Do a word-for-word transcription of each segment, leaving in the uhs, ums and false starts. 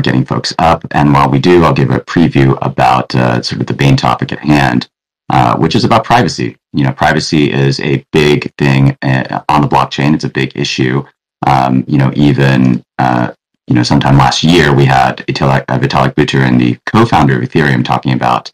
getting folks up. And while we do, I'll give a preview about uh, sort of the main topic at hand, uh, which is about privacy. You know, privacy is a big thing on the blockchain. It's a big issue. Um, you know, even, uh, you know, sometime last year, we had Vitalik, uh, Vitalik Buterin, the co-founder of Ethereum, talking about,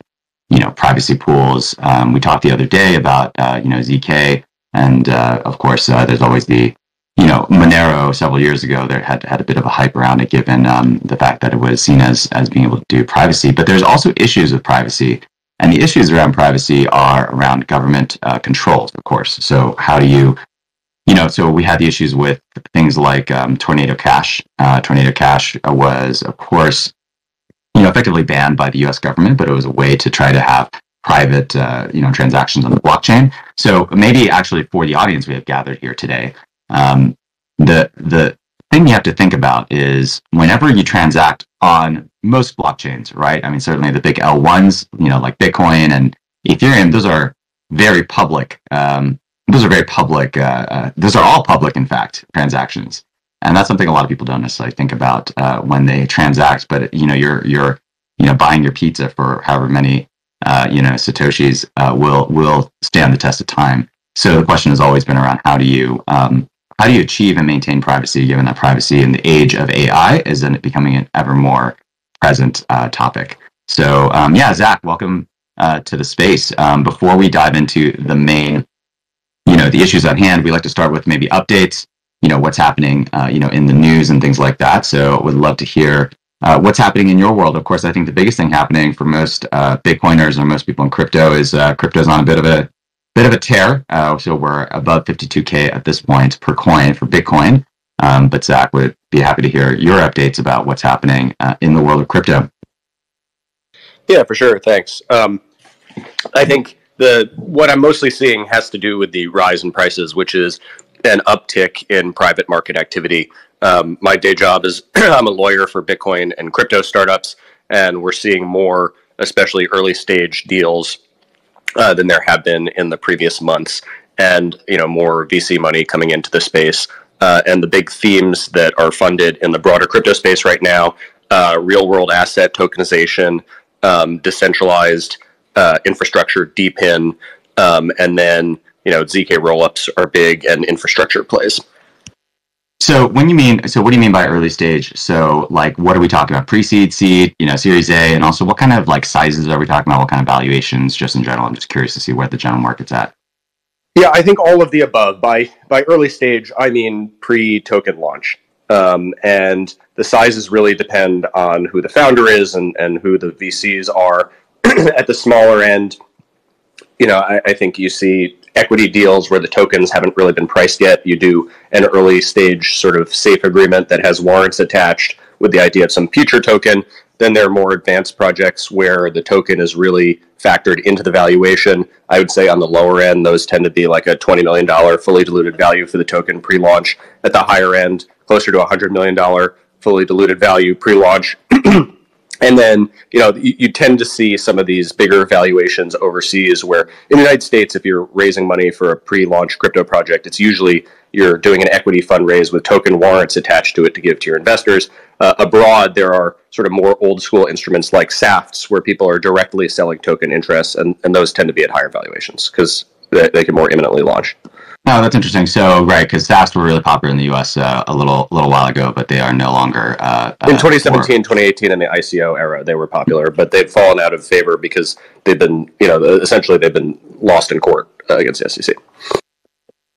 you know, privacy pools. Um, we talked the other day about, uh, you know, Z K. And, uh, of course, uh, there's always the, you know, Monero several years ago, there had had a bit of a hype around it, given um, the fact that it was seen as, as being able to do privacy. But there's also issues with privacy. And the issues around privacy are around government uh, controls, of course. So how do you, you know, so we had the issues with things like um, Tornado Cash. Uh, Tornado Cash was, of course, you know, effectively banned by the U S government, but it was a way to try to have private, uh, you know, transactions on the blockchain. So maybe actually for the audience we have gathered here today, um, the the thing you have to think about is whenever you transact on most blockchains, right? I mean, certainly the big L ones, you know, like Bitcoin and Ethereum, those are very public. Um, those are very public. Uh, uh, those are all public, in fact, transactions. And that's something a lot of people don't necessarily think about uh, when they transact. But, you know, you're, you're, you know, buying your pizza for however many, uh, you know, Satoshis uh, will, will stand the test of time. So the question has always been around how do you, um, how do you achieve and maintain privacy, given that privacy in the age of A I is then becoming an ever more present uh, topic. So, um, yeah, Zach, welcome uh, to the space. Um, before we dive into the main, you know, the issues at hand, we like to start with maybe updates. You know, what's happening, uh, you know, in the news and things like that. So would love to hear uh, what's happening in your world. Of course, I think the biggest thing happening for most uh, Bitcoiners or most people in crypto is uh, crypto's on a bit of a bit of a tear. Uh, so we're above fifty-two K at this point per coin for Bitcoin. Um, but Zach would be happy to hear your updates about what's happening uh, in the world of crypto. Yeah, for sure. Thanks. Um, I think the what I'm mostly seeing has to do with the rise in prices, which is an uptick in private market activity. Um, my day job is I'm a lawyer for Bitcoin and crypto startups, and we're seeing more, especially early stage deals, uh, than there have been in the previous months, and you know, more V C money coming into the space. Uh, and the big themes that are funded in the broader crypto space right now: uh, real world asset tokenization, um, decentralized uh, infrastructure, D PIN, um, and then, you know, Z K rollups are big, and infrastructure plays. So when you mean, so what do you mean by early stage? So like, what are we talking about? Pre-seed, seed, you know, Series A, and also what kind of like sizes are we talking about? What kind of valuations, just in general? I'm just curious to see where the general market's at. Yeah, I think all of the above. By by early stage, I mean pre-token launch, um, and the sizes really depend on who the founder is and and who the V Cs are. At the smaller end, you know, I, I think you see equity deals where the tokens haven't really been priced yet. You do an early stage sort of safe agreement that has warrants attached with the idea of some future token. Then there are more advanced projects where the token is really factored into the valuation. I would say on the lower end, those tend to be like a twenty million dollars fully diluted value for the token pre-launch. At the higher end, closer to one hundred million dollars fully diluted value pre-launch. And then, you know, you, you tend to see some of these bigger valuations overseas where in the United States, if you're raising money for a pre-launch crypto project, it's usually you're doing an equity fundraise with token warrants attached to it to give to your investors. Uh, abroad, there are sort of more old school instruments like SAFTs where people are directly selling token interests, and, and those tend to be at higher valuations because they, they can more imminently launch. Oh, that's interesting. So, right, because SAFTs were really popular in the U S Uh, a little little while ago, but they are no longer... Uh, in twenty seventeen, or... twenty eighteen, in the I C O era, they were popular, but they've fallen out of favor because they've been, you know, essentially they've been lost in court uh, against the S E C.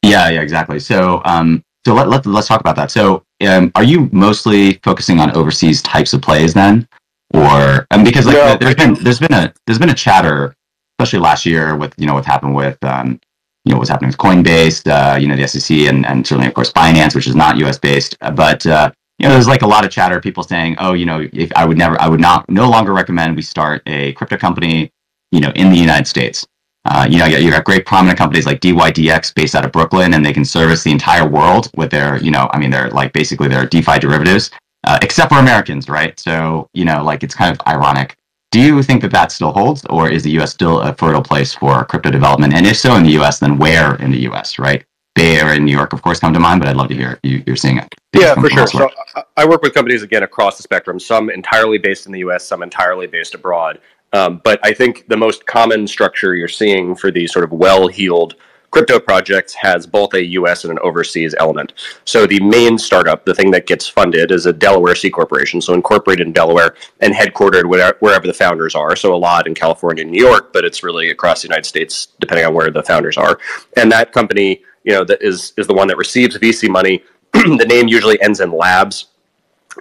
Yeah, yeah, exactly. So, um, so let, let, let's talk about that. So, um, are you mostly focusing on overseas types of plays then? Or, um, because like, no, there's been, there's been a, there's been a chatter, especially last year with, you know, what happened with... Um, you know, what's happening with Coinbase, uh, you know, the S E C, and, and certainly, of course, Binance, which is not U S based. But, uh, you know, there's like a lot of chatter, people saying, oh, you know, if I would never, I would not, no longer recommend we start a crypto company, you know, in the United States. Uh, you know, you have great prominent companies like D Y D X based out of Brooklyn, and they can service the entire world with their, you know, I mean, they're like basically their DeFi derivatives, uh, except for Americans, right? So, you know, like it's kind of ironic. Do you think that that still holds, or is the U S still a fertile place for crypto development? And if so, in the U S, then where in the U S, right? Bay Area and New York, of course, come to mind, but I'd love to hear you, you're seeing it. Yeah, for sure. So I work with companies, again, across the spectrum, some entirely based in the U S, some entirely based abroad. Um, but I think the most common structure you're seeing for these sort of well-heeled crypto projects has both a U S and an overseas element. So the main startup, the thing that gets funded, is a Delaware C Corporation, so incorporated in Delaware and headquartered wherever the founders are. So a lot in California and New York, but it's really across the United States, depending on where the founders are. And that company, you know, that is, is the one that receives V C money. The name usually ends in labs.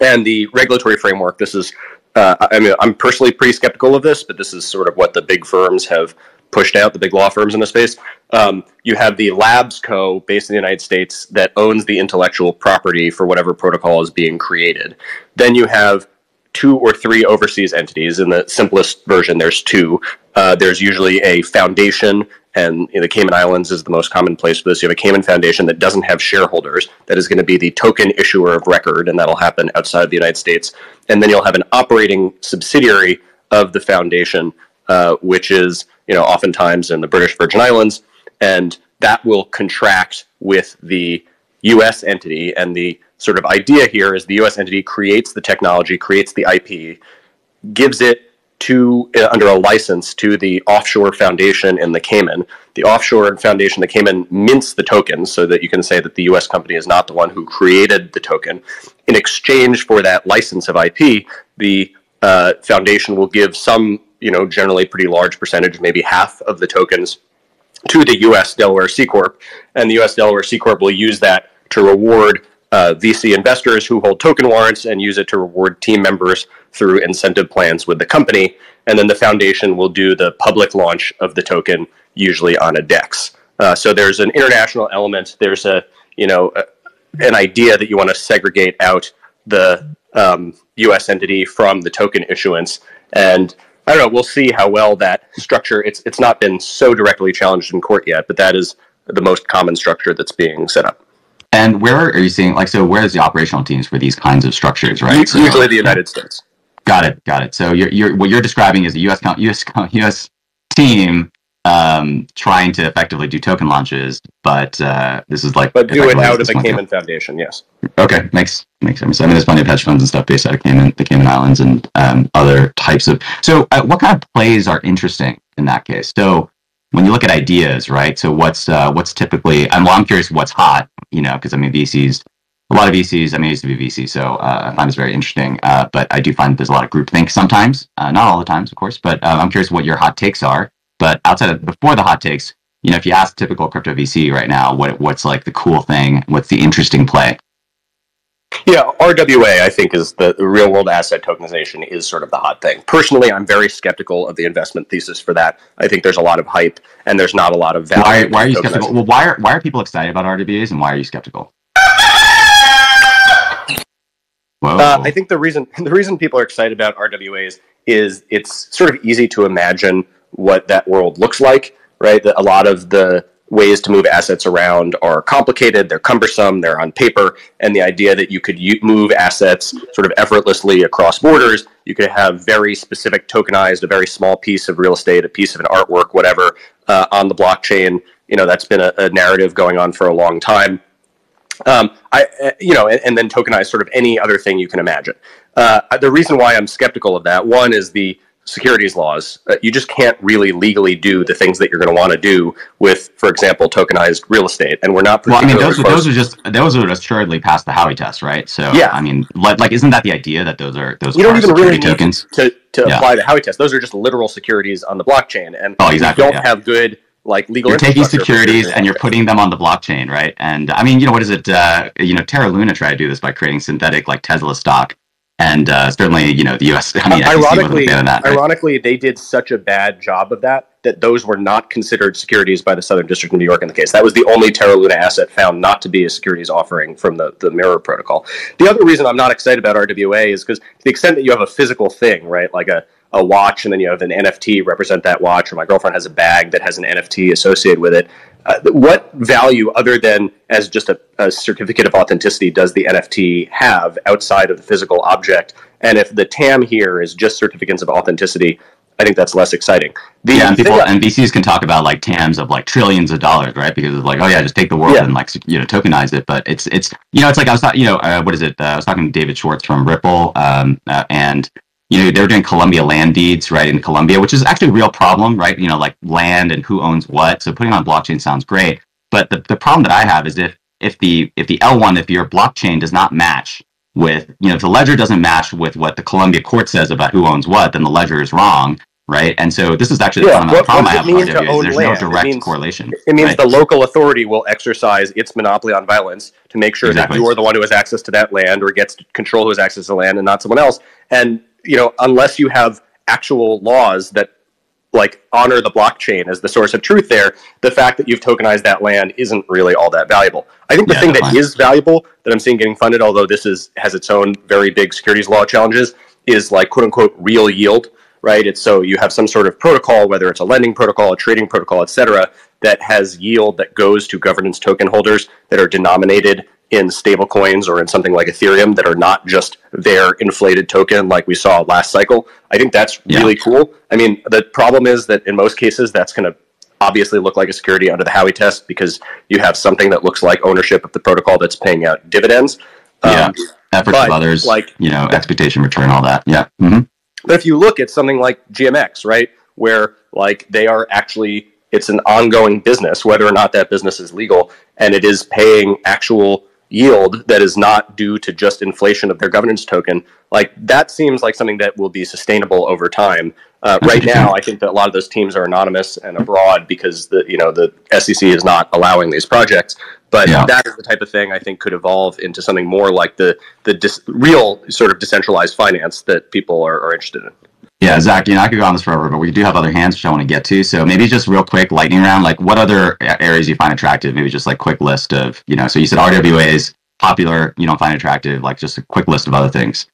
And the regulatory framework, this is, uh, I mean, I'm personally pretty skeptical of this, but this is sort of what the big firms have pushed out, the big law firms in the space. Um, you have the Labs Co. based in the United States that owns the intellectual property for whatever protocol is being created. Then you have two or three overseas entities. In the simplest version, there's two. Uh, there's usually a foundation, and in the Cayman Islands is the most common place for this. You have a Cayman Foundation that doesn't have shareholders. That is going to be the token issuer of record, and that'll happen outside of the United States. And then you'll have an operating subsidiary of the foundation, uh, which is, you know, oftentimes in the British Virgin Islands, and that will contract with the U S entity. And the sort of idea here is the U S entity creates the technology, creates the I P, gives it to, uh, under a license to the offshore foundation in the Cayman. The offshore foundation, the Cayman, mints the tokens so that you can say that the U S company is not the one who created the token. In exchange for that license of I P, the uh, foundation will give some, you know, generally pretty large percentage, maybe half of the tokens, to the U S Delaware C Corp, and the U S Delaware C Corp will use that to reward uh, V C investors who hold token warrants, and use it to reward team members through incentive plans with the company. And then the foundation will do the public launch of the token, usually on a DEX. Uh, so there's an international element. There's a, you know, a, an idea that you want to segregate out the um, U S entity from the token issuance. And I don't know, we'll see how well that structure, it's it's not been so directly challenged in court yet, but that is the most common structure that's being set up. And where are you seeing, like, so where's the operational teams for these kinds of structures, right? Usually so, the United States. Got it, got it. So you're, you're, what you're describing is a U S, U S, U S team um, trying to effectively do token launches, but uh, this is like... But do it out of the Cayman Foundation, yes. Okay, makes makes sense. I mean, there's plenty of hedge funds and stuff based out of Cayman, the Cayman Islands, and um, other types of... So uh, what kind of plays are interesting in that case? So when you look at ideas, right, so what's uh, what's typically... I'm, well, I'm curious what's hot, you know, because, I mean, V Cs... A lot of V Cs, I mean, I used to be V C, so uh, I find this very interesting, uh, but I do find there's a lot of groupthink sometimes, uh, not all the times, of course, but uh, I'm curious what your hot takes are. But outside of, before the hot takes, you know, if you ask typical crypto V C right now, what what's like the cool thing, what's the interesting play? Yeah, R W A, I think, is the, the real-world asset tokenization is sort of the hot thing. Personally, I'm very skeptical of the investment thesis for that. I think there's a lot of hype, and there's not a lot of value. Why, why are you skeptical? Well, why are, why are people excited about R W As, and why are you skeptical? Uh, I think the reason the reason people are excited about R W As is it's sort of easy to imagine what that world looks like, right? That a lot of the ways to move assets around are complicated, they're cumbersome, they're on paper, and the idea that you could move assets sort of effortlessly across borders, you could have very specific tokenized, a very small piece of real estate, a piece of an artwork, whatever, uh, on the blockchain. You know, that's been a, a narrative going on for a long time. Um, I, uh, you know, and, and then tokenize sort of any other thing you can imagine. Uh, the reason why I'm skeptical of that, one, is the securities laws. Uh, you just can't really legally do the things that you're going to want to do with, for example, tokenized real estate. And we're not. Well, I mean, those are, those are just those would assuredly pass the Howey test, right? So, yeah. I mean, like, like, isn't that the idea that those are those? You don't even really need tokens to to yeah. apply the Howey test. Those are just literal securities on the blockchain, and oh, exactly, you don't yeah. have good. Like legal, you're taking securities and you're putting them on the blockchain, right? And I mean, you know, what is it? Uh, you know, Terra Luna tried to do this by creating synthetic, like Tesla stock, and uh, certainly, you know, the U S. I mean, ironically, that, right? ironically, they did such a bad job of that that those were not considered securities by the Southern District of New York in the case. That was the only Terra Luna asset found not to be a securities offering from the the mirror protocol. The other reason I'm not excited about R W A is because to the extent that you have a physical thing, right, like a a watch, and then you have an N F T represent that watch, or my girlfriend has a bag that has an N F T associated with it. Uh, what value other than as just a, a certificate of authenticity does the N F T have outside of the physical object? And if the T A M here is just certificates of authenticity, I think that's less exciting. The yeah, and people that, and V Cs can talk about like T A Ms of like trillions of dollars, right? Because it's like, oh yeah, just take the world yeah. and like you know tokenize it. But it's it's you know it's like I was you know uh, what is it? Uh, I was talking to David Schwartz from Ripple, um, uh, and you know they were doing Colombia land deeds, right, in Colombia, which is actually a real problem, right? You know, like land and who owns what. So putting on blockchain sounds great, but the the problem that I have is if if the if the L one if your blockchain does not match with, you know, if the ledger doesn't match with what the Colombia court says about who owns what, then the ledger is wrong, right? And so this is actually the yeah, fundamental problem I have with the W W E. There's land. no direct it means, correlation. It means right? the local authority will exercise its monopoly on violence to make sure exactly. that you are the one who has access to that land or gets to control who has access to the land and not someone else. And, you know, unless you have actual laws that like honor the blockchain as the source of truth there, the fact that you've tokenized that land isn't really all that valuable. I think the yeah, thing that is valuable that I'm seeing getting funded, although this is has its own very big securities law challenges, is like quote unquote real yield, right? It's so you have some sort of protocol, whether it's a lending protocol, a trading protocol, et cetera, that has yield that goes to governance token holders that are denominated in stable coins or in something like Ethereum that are not just their inflated token like we saw last cycle. I think that's yeah. really cool. I mean, the problem is that in most cases, that's going to obviously look like a security under the Howey test because you have something that looks like ownership of the protocol that's paying out dividends. Yeah, um, efforts but, of others, like, you know, expectation return, all that. Yeah. Mm-hmm. But if you look at something like G M X, right, where like they are actually, it's an ongoing business, whether or not that business is legal, and it is paying actual yield that is not due to just inflation of their governance token, like that seems like something that will be sustainable over time. Uh, right now, I think that a lot of those teams are anonymous and abroad because the you know the S E C is not allowing these projects. But yeah. that is the type of thing I think could evolve into something more like the the dis real sort of decentralized finance that people are, are interested in. Yeah, Zach, you know, I could go on this forever, but we do have other hands which I want to get to. So maybe just real quick, lightning round, like what other areas you find attractive? Maybe just like quick list of, you know, so you said R W As, popular, you don't find attractive, like just a quick list of other things.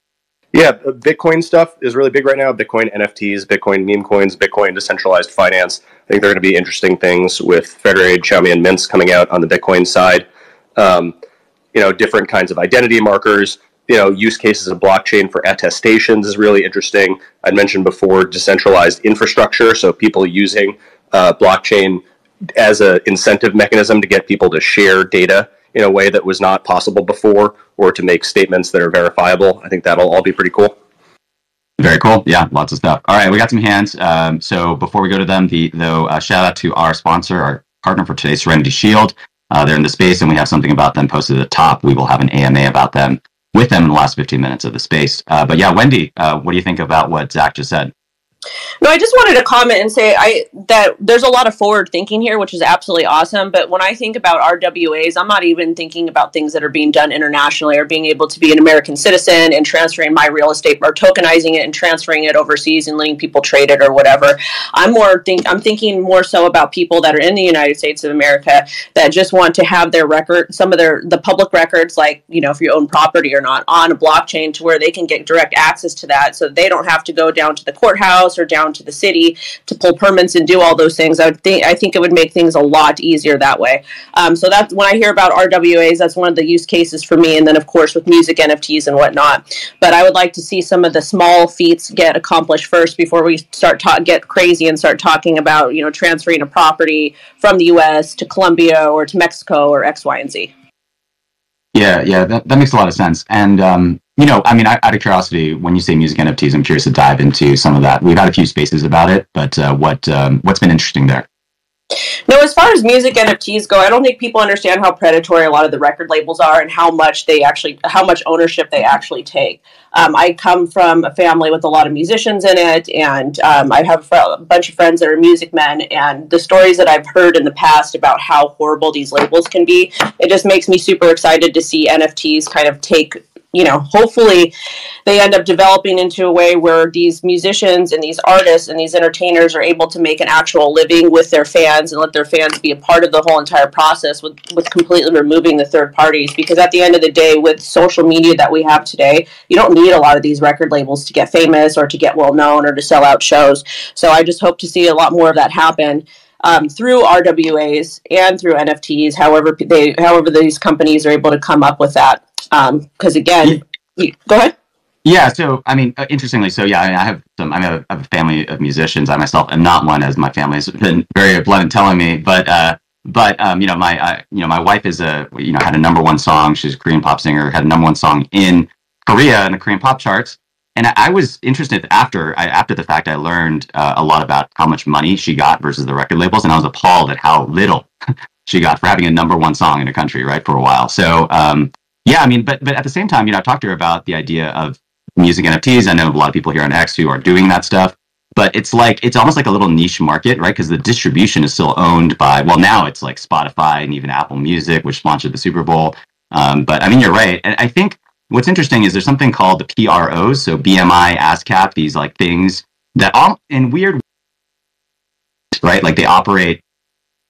Yeah, Bitcoin stuff is really big right now. Bitcoin N F Ts, Bitcoin meme coins, Bitcoin decentralized finance. I think there are going to be interesting things with Federated, Xiaomi, and Mintz coming out on the Bitcoin side. Um, you know, different kinds of identity markers. You know, use cases of blockchain for attestations is really interesting. I mentioned before decentralized infrastructure, so people using uh, blockchain as an incentive mechanism to get people to share data in a way that was not possible before, or to make statements that are verifiable. I think that'll all be pretty cool. Very cool. Yeah, lots of stuff. All right, we got some hands. Um, so before we go to them, the though, uh, shout out to our sponsor, our partner for today, Serenity Shield. Uh, they're in the space, and we have something about them posted at the top. We will have an A M A about them. With them in the last fifteen minutes of the space. Uh, but yeah, Wendy, uh, what do you think about what Zach just said? No, I just wanted to comment and say I that there's a lot of forward thinking here, which is absolutely awesome. But when I think about R W As, I'm not even thinking about things that are being done internationally or being able to be an American citizen and transferring my real estate or tokenizing it and transferring it overseas and letting people trade it or whatever. I'm more think I'm thinking more so about people that are in the United States of America that just want to have their record, some of their the public records, like, you know, if you own property or not, on a blockchain to where they can get direct access to that, so they don't have to go down to the courthouse or down to the city to pull permits and do all those things. I would think I think it would make things a lot easier that way. Um, so that's when I hear about R W As, that's one of the use cases for me. And then of course with music N F Ts and whatnot. But I would like to see some of the small feats get accomplished first before we start talk get crazy and start talking about you know transferring a property from the U S to Colombia or to Mexico or X, Y, and Z. Yeah, yeah, that, that makes a lot of sense. And um, you know, I mean, I, out of curiosity, when you say music N F Ts, I'm curious to dive into some of that. We've had a few spaces about it, but uh, what um, what's been interesting there? No, as far as music N F Ts go, I don't think people understand how predatory a lot of the record labels are and how much they actually, how much ownership they actually take. Um, I come from a family with a lot of musicians in it, and um, I have a bunch of friends that are music men, and the stories that I've heard in the past about how horrible these labels can be, it just makes me super excited to see N F Ts kind of take, you know, hopefully they end up developing into a way where these musicians and these artists and these entertainers are able to make an actual living with their fans and let their fans be a part of the whole entire process with, with completely removing the third parties. Because at the end of the day, with social media that we have today, you don't need a lot of these record labels to get famous or to get well known or to sell out shows. So I just hope to see a lot more of that happen. Um, through R W As and through N F Ts, however they, however these companies are able to come up with that. Because um, again, yeah. go ahead. Yeah, so I mean, uh, interestingly, so yeah, I, mean, I have some. I, mean, I, have, I have a family of musicians. I myself am not one, as my family has been very blunt telling me. But uh, but um, you know, my I, you know, my wife is a you know had a number one song. She's a Korean pop singer. Had a number one song in Korea in the Korean pop charts. And I, I was interested after I, after the fact. I learned uh, a lot about how much money she got versus the record labels, and I was appalled at how little she got for having a number one song in a country, right, for a while. So um, yeah, I mean, but but at the same time, you know, I talked to her about the idea of music N F Ts. I know a lot of people here on X who are doing that stuff, but it's like, it's almost like a little niche market, right? Because the distribution is still owned by, well, now it's like Spotify and even Apple Music, which sponsored the Super Bowl. Um, but I mean, you're right. And I think what's interesting is there's something called the P R Os. So B M I, ASCAP, these like things that all in weird ways, right? Like they operate,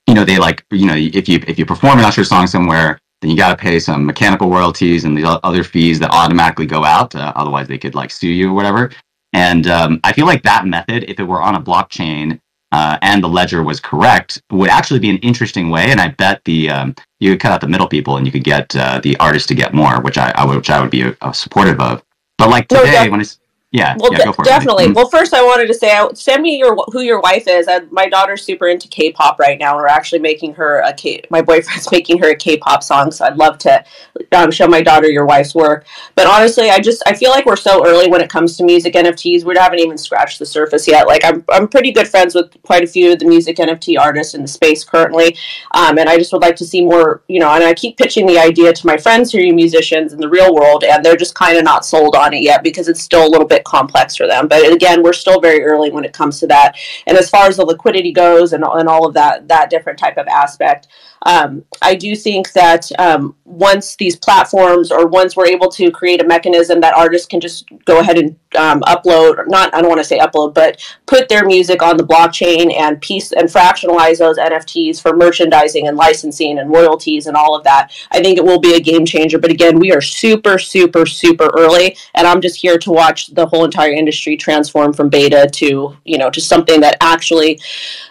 you know, they like, you know, if you, if you perform an Usher song somewhere, then you got to pay some mechanical royalties and these other fees that automatically go out. Uh, otherwise, they could like sue you or whatever. And um, I feel like that method, if it were on a blockchain uh, and the ledger was correct, would actually be an interesting way. And I bet the um, you could cut out the middle people and you could get uh, the artists to get more, which I, I would, which I would be uh, supportive of. But like today, no, when it's yeah, well, yeah, go for definitely. It. Mm-hmm. Well, first I wanted to say, send me your who your wife is. I, my daughter's super into K-pop right now. We're actually making her a K. My boyfriend's making her a K-pop song, so I'd love to um, show my daughter your wife's work. But honestly, I just I feel like we're so early when it comes to music N F Ts. We haven't even scratched the surface yet. Like I'm I'm pretty good friends with quite a few of the music N F T artists in the space currently, um, and I just would like to see more. You know, and I keep pitching the idea to my friends who are musicians in the real world, and they're just kind of not sold on it yet because it's still a little bit complex for them. But again, we're still very early when it comes to that. And as far as the liquidity goes and, and all of that, that different type of aspect, um, I do think that um, once these platforms or once we're able to create a mechanism that artists can just go ahead and um, upload, or not, I don't want to say upload, but put their music on the blockchain and piece and fractionalize those N F Ts for merchandising and licensing and royalties and all of that, I think it will be a game changer. But again, we are super, super, super early. And I'm just here to watch the whole entire industry transform from beta to, you know, to something that actually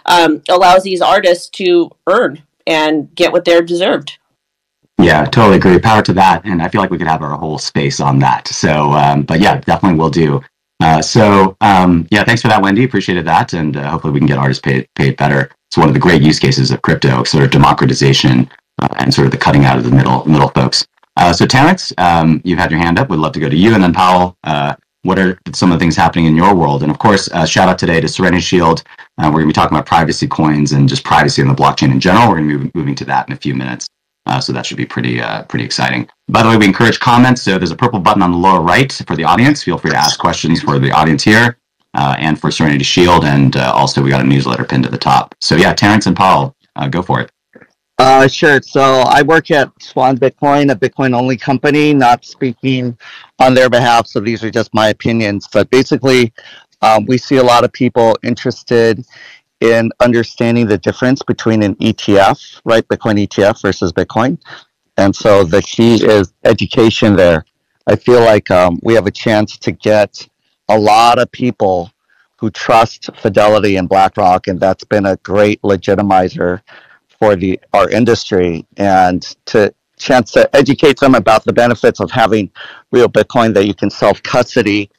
um, allows these artists to earn and get what they're deserved. Yeah, totally agree. Power to that. And I feel like we could have our whole space on that. So, um, but yeah, definitely will do. Uh, so um, yeah, thanks for that, Wendy. Appreciated that. And uh, hopefully we can get artists paid, paid better. It's one of the great use cases of crypto, sort of democratization uh, and sort of the cutting out of the middle, middle folks. Uh, so Terrence, um, you've had your hand up. We'd love to go to you. And then Powell, uh, what are some of the things happening in your world? And of course, uh, shout out today to Serenity Shield. Uh, we're going to be talking about privacy coins and just privacy on the blockchain in general. We're going to be moving to that in a few minutes. Uh, so that should be pretty uh, pretty exciting. By the way, we encourage comments. So there's a purple button on the lower right for the audience. Feel free to ask questions for the audience here uh, and for Serenity Shield. And uh, also, we got a newsletter pinned to the top. So yeah, Terrence and Paul, uh, go for it. Uh, sure. So I work at Swan Bitcoin, a Bitcoin-only company, not speaking on their behalf. So these are just my opinions. But basically, um, we see a lot of people interested in understanding the difference between an E T F, right, Bitcoin E T F versus Bitcoin. And so the key is education there. I feel like um, we have a chance to get a lot of people who trust Fidelity and BlackRock, and that's been a great legitimizer for the our industry, and to chance to educate them about the benefits of having real Bitcoin that you can self-custody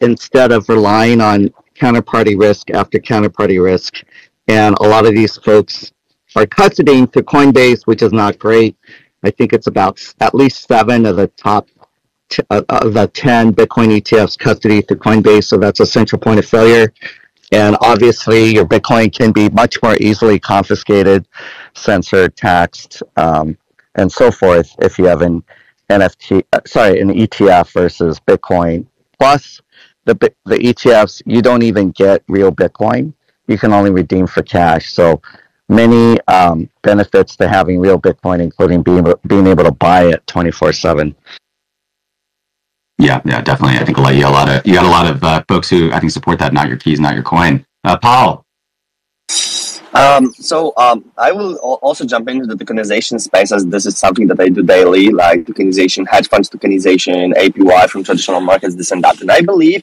instead of relying on counterparty risk after counterparty risk. And a lot of these folks are custodying to Coinbase, which is not great. I think it's about at least seven of the top t uh, of the ten Bitcoin E T Fs custody to Coinbase, so that's a central point of failure. And obviously, your Bitcoin can be much more easily confiscated, censored, taxed, um, and so forth if you have an N F T, sorry, an E T F versus Bitcoin. Plus, the the E T Fs, you don't even get real Bitcoin. You can only redeem for cash. So many um, benefits to having real Bitcoin, including being being able to buy it twenty-four seven. Yeah, yeah, definitely. I think you got a lot of you got a lot of uh, folks who I think support that. Not your keys, not your coin. Uh, Paul. Um, so um, I will also jump into the tokenization space, as this is something that I do daily, like tokenization, hedge funds tokenization, A P Y from traditional markets, this and that. And I believe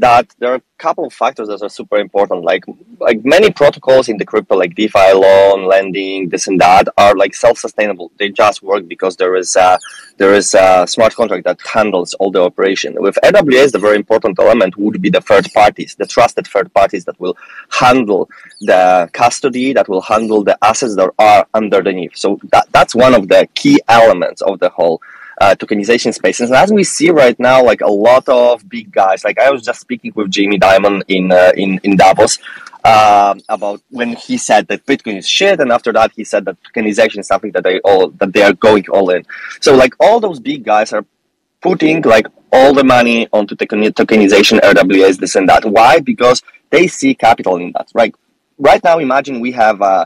that there are a couple of factors that are super important. Like like many protocols in the crypto, like DeFi, loan, lending, this and that, are like self-sustainable. They just work because there is a, there is a smart contract that handles all the operation. With A W S, the very important element would be the third parties, the trusted third parties that will handle the custody, that will handle the assets that are underneath. So that, that's one of the key elements of the whole Uh, tokenization spaces. And as we see right now, like a lot of big guys, like I was just speaking with Jamie Dimon in uh, in, in Davos uh, about when he said that Bitcoin is shit, and after that he said that tokenization is something that they all that they are going all in. So like all those big guys are putting like all the money onto tokenization, A W S, this and that. Why? Because they see capital in that. Right, right now, imagine we have uh,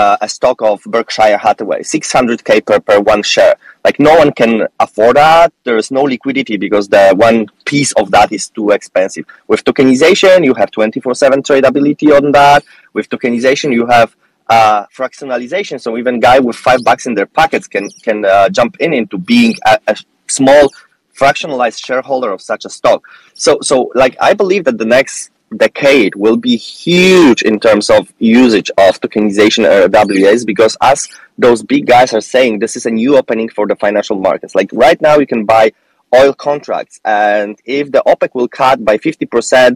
Uh, a stock of Berkshire Hathaway, six hundred K per, per one share. Like no one can afford that. There is no liquidity because the one piece of that is too expensive. With tokenization, you have twenty-four seven tradability on that. With tokenization, you have uh, fractionalization. So even guy with five bucks in their pockets can can uh, jump in into being a, a small fractionalized shareholder of such a stock. So so like I believe that the next decade will be huge in terms of usage of tokenization or A W S, because as those big guys are saying, this is a new opening for the financial markets. Like right now you can buy oil contracts, and if the OPEC will cut by fifty percent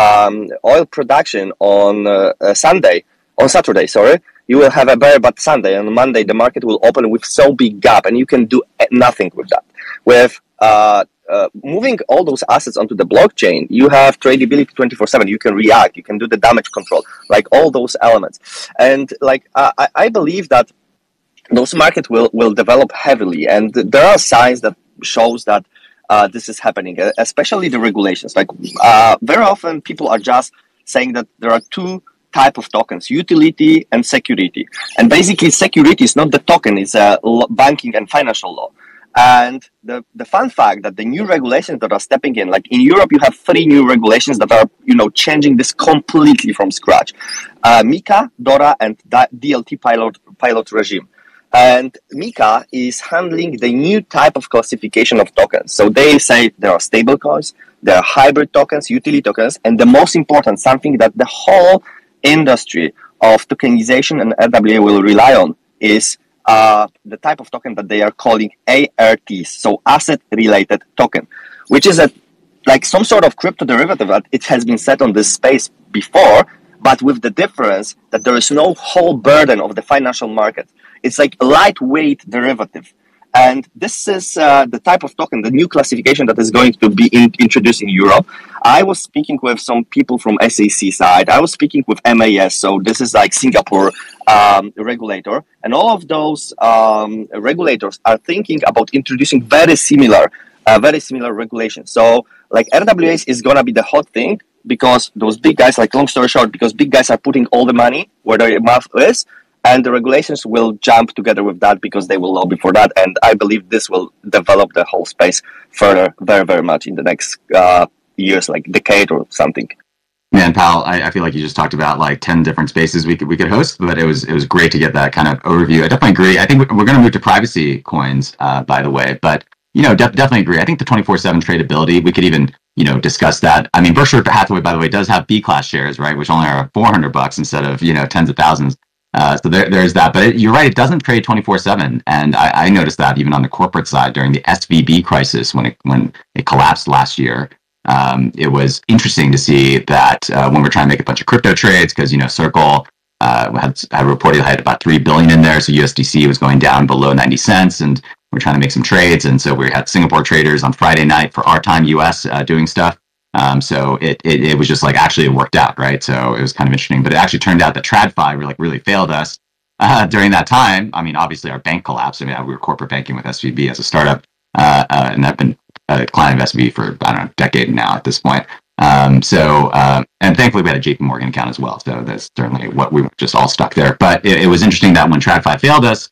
um, oil production on uh, uh, Sunday, on Saturday, sorry, you will have a very bad Sunday, and on Monday the market will open with so big gap and you can do nothing with that. With uh, Uh, moving all those assets onto the blockchain, you have tradability twenty-four seven. You can react, you can do the damage control, like all those elements. And like I, I believe that those markets will, will develop heavily, and there are signs that shows that uh, this is happening, especially the regulations. Like uh, very often people are just saying that there are two type of tokens, utility and security. And basically security is not the token, it's a banking and financial law. And the, the fun fact that the new regulations that are stepping in, like in Europe, you have three new regulations that are, you know, changing this completely from scratch. Uh, MiCA, DORA, and D L T pilot, pilot regime. And MiCA is handling the new type of classification of tokens. So they say there are stable coins, there are hybrid tokens, utility tokens, and the most important, something that the whole industry of tokenization and A W A will rely on is Uh, the type of token that they are calling A R Ts, so asset-related token, which is a like some sort of crypto derivative that it has been set on this space before, but with the difference that there is no whole burden of the financial market. It's like a lightweight derivative. And this is uh, the type of token, the new classification that is going to be in introduced in Europe. I was speaking with some people from S E C side. I was speaking with M A S, so this is like Singapore um, regulator. And all of those um, regulators are thinking about introducing very similar, uh, very similar regulations. So like A W S is going to be the hot thing, because those big guys, like long story short, because big guys are putting all the money where their mouth is, and the regulations will jump together with that because they will lobby for that. And I believe this will develop the whole space further very, very much in the next uh, years, like decade or something. Man, Powell, I, I feel like you just talked about like ten different spaces we could, we could host, but it was it was great to get that kind of overview. I definitely agree. I think we're, we're going to move to privacy coins, uh, by the way, but you know, def definitely agree. I think the twenty-four seven tradability, we could even, you know, discuss that. I mean, Berkshire Hathaway, by the way, does have B-class shares, right, which only are four hundred bucks instead of, you know, tens of thousands. Uh, so there, there's that. But it, you're right, it doesn't trade twenty-four seven. And I, I noticed that even on the corporate side during the S V B crisis, when it, when it collapsed last year, um, it was interesting to see that uh, when we're trying to make a bunch of crypto trades, because, you know, Circle uh, had, had reported had about three billion dollars in there. So U S D C was going down below ninety cents, and we're trying to make some trades. And so we had Singapore traders on Friday night for our time U S uh, doing stuff. Um, so it, it, it was just like, actually it worked out, right? So it was kind of interesting, but it actually turned out that TradFi really, like, really failed us uh, during that time. I mean, obviously our bank collapsed. I mean, we were corporate banking with S V B as a startup, uh, uh, and I've been a client of S V B for, I don't know, a decade now at this point. Um, so, um, and thankfully we had a J P Morgan account as well. So that's certainly what we were just all stuck there. But it, it was interesting that when TradFi failed us,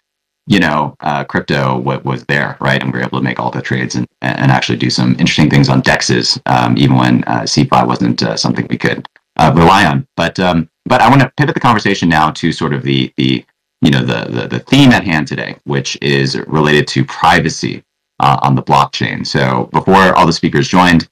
you know, uh, crypto what was there, right? And we were able to make all the trades and, and actually do some interesting things on DEXs, um, even when uh, C F I wasn't uh, something we could uh, rely on. But um, but I want to pivot the conversation now to sort of the the you know the the, the theme at hand today, which is related to privacy uh, on the blockchain. So before all the speakers joined,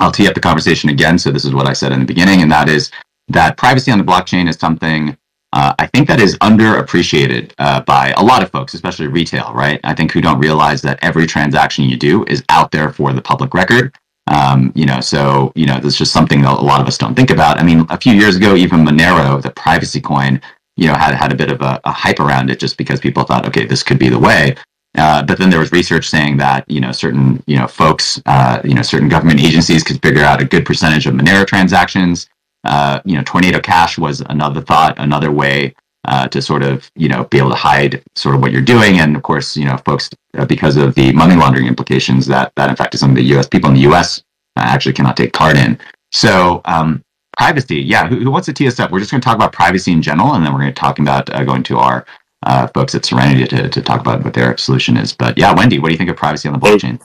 I'll tee up the conversation again. So this is what I said in the beginning, and that is that privacy on the blockchain is something uh, I think that is underappreciated uh, by a lot of folks, especially retail, right? I think who don't realize that every transaction you do is out there for the public record. Um, you know, so, you know, there's just something that a lot of us don't think about. I mean, a few years ago, even Monero, the privacy coin, you know, had, had a bit of a, a hype around it just because people thought, okay, this could be the way. Uh, but then there was research saying that, you know, certain, you know, folks, uh, you know, certain government agencies could figure out a good percentage of Monero transactions. Uh, you know, Tornado Cash was another thought, another way uh, to sort of, you know, be able to hide sort of what you're doing. And of course, you know, folks, uh, because of the money laundering implications that, that in fact is something the U S people in the U S uh, actually cannot take part in. So um, privacy, yeah, who, who wants to tee us up? We're just going to talk about privacy in general, and then we're going to talk about uh, going to our Uh, folks at Serenity to, to talk about what their solution is. But yeah, Wendy, what do you think of privacy on the blockchain?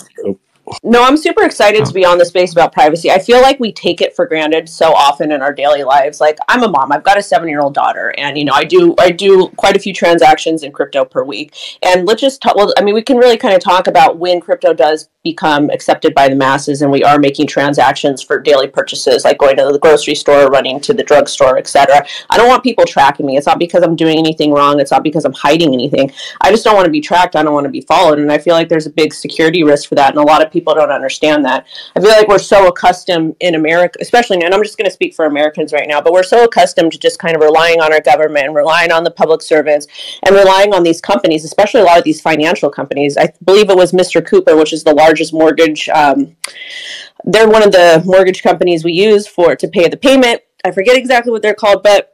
No, I'm super excited oh. to be on the space about privacy. I feel like we take it for granted so often in our daily lives. Like, I'm a mom, I've got a seven-year-old daughter, and you know, I do I do quite a few transactions in crypto per week. And let's just talk, well, I mean, we can really kind of talk about when crypto does become accepted by the masses and we are making transactions for daily purchases, like going to the grocery store, running to the drugstore, et cetera. I don't want people tracking me. It's not because I'm doing anything wrong. It's not because I'm hiding anything. I just don't want to be tracked. I don't want to be followed. And I feel like there's a big security risk for that. And a lot of people don't understand that. I feel like we're so accustomed in America, especially, and I'm just going to speak for Americans right now, but we're so accustomed to just kind of relying on our government and relying on the public servants and relying on these companies, especially a lot of these financial companies. I believe it was Mister Cooper, which is the largest largest mortgage, um, they're one of the mortgage companies we use for to pay the payment. I forget exactly what they're called, but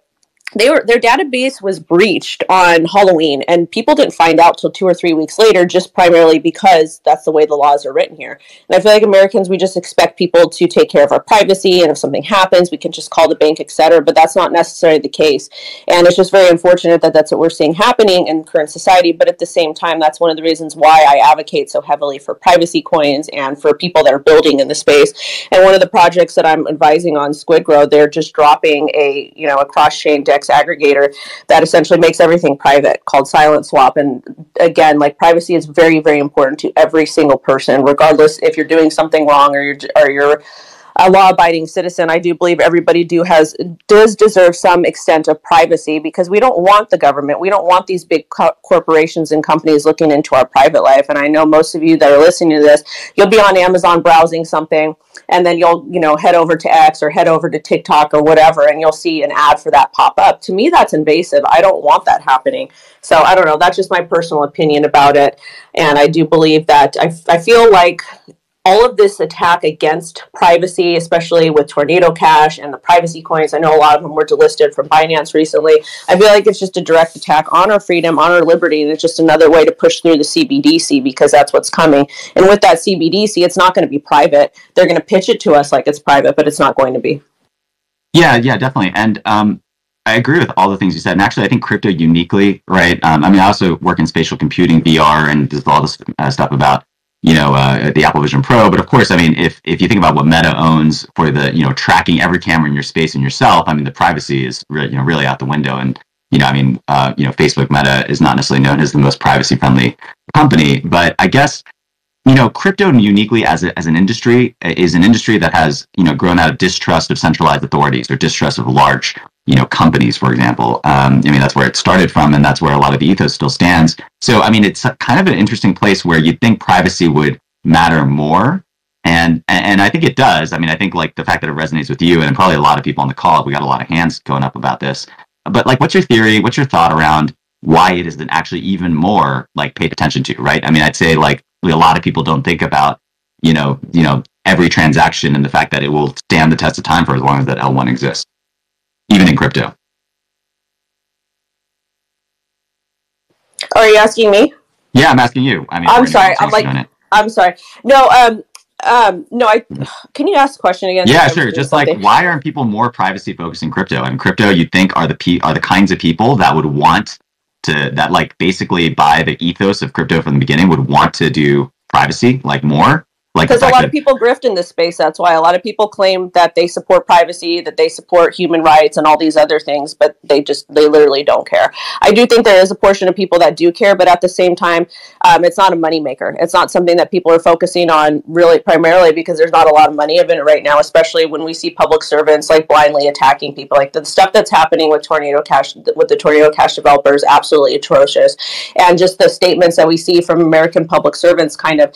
they were, their database was breached on Halloween, and people didn't find out till two or three weeks later, just primarily because that's the way the laws are written here. And I feel like Americans, we just expect people to take care of our privacy, and if something happens, we can just call the bank, et cetera, but that's not necessarily the case. And it's just very unfortunate that that's what we're seeing happening in current society, but at the same time, that's one of the reasons why I advocate so heavily for privacy coins and for people that are building in the space. And one of the projects that I'm advising on, SquidGrow, they're just dropping a, you know, a cross-chain DEX aggregator that essentially makes everything private, called Silent Swap. And again, like, privacy is very, very important to every single person, regardless if you're doing something wrong or you're or you're a law-abiding citizen. I do believe everybody do has does deserve some extent of privacy, because we don't want the government, we don't want these big co corporations and companies looking into our private life. And I know most of you that are listening to this, you'll be on Amazon browsing something, and then you'll, you know, head over to X or head over to TikTok or whatever, and you'll see an ad for that pop up. To me, that's invasive. I don't want that happening. So I don't know. That's just my personal opinion about it. And I do believe that I, I feel like all of this attack against privacy, especially with Tornado Cash and the privacy coins, I know a lot of them were delisted from Binance recently. I feel like it's just a direct attack on our freedom, on our liberty, and it's just another way to push through the C B D C, because that's what's coming. And with that C B D C, it's not going to be private. They're going to pitch it to us like it's private, but it's not going to be. Yeah, yeah, definitely. And um, I agree with all the things you said. And actually, I think crypto uniquely, right? Um, I mean, I also work in spatial computing, V R, and there's all this uh, stuff about, you know, uh, the Apple Vision Pro. But of course, I mean, if, if you think about what Meta owns for the, you know, tracking every camera in your space and yourself, I mean, the privacy is really, you know, really out the window. And, you know, I mean, uh, you know, Facebook Meta is not necessarily known as the most privacy friendly company, but I guess, you know, crypto uniquely as, a, as an industry is an industry that has, you know, grown out of distrust of centralized authorities or distrust of large, you know, companies, for example. Um, I mean, that's where it started from, and that's where a lot of the ethos still stands. So, I mean, it's kind of an interesting place where you'd think privacy would matter more. And, and I think it does. I mean, I think, like, the fact that it resonates with you and probably a lot of people on the call, we got a lot of hands going up about this. But, like, what's your theory? What's your thought around why it isn't actually even more, like, paid attention to, right? I mean, I'd say, like, a lot of people don't think about, you know, you know, every transaction and the fact that it will stand the test of time for as long as that L one exists, even in crypto. Are you asking me? Yeah, I'm asking you. I mean, I'm sorry. I'm like, I'm sorry. No, um, um, no. I can you ask the question again? Yeah, sure. Just like, why aren't people more privacy focused in crypto? And crypto, you'd think, are the pe are the kinds of people that would want to that like basically by the ethos of crypto from the beginning would want to do privacy like more. Like because a lot that, of people grift in this space. That's why a lot of people claim that they support privacy, that they support human rights and all these other things, but they just, they literally don't care. I do think there is a portion of people that do care, but at the same time, um, it's not a moneymaker. It's not something that people are focusing on really primarily because there's not a lot of money in it right now, especially when we see public servants like blindly attacking people. Like the stuff that's happening with Tornado Cash, with the Tornado Cash developers, absolutely atrocious. And just the statements that we see from American public servants kind of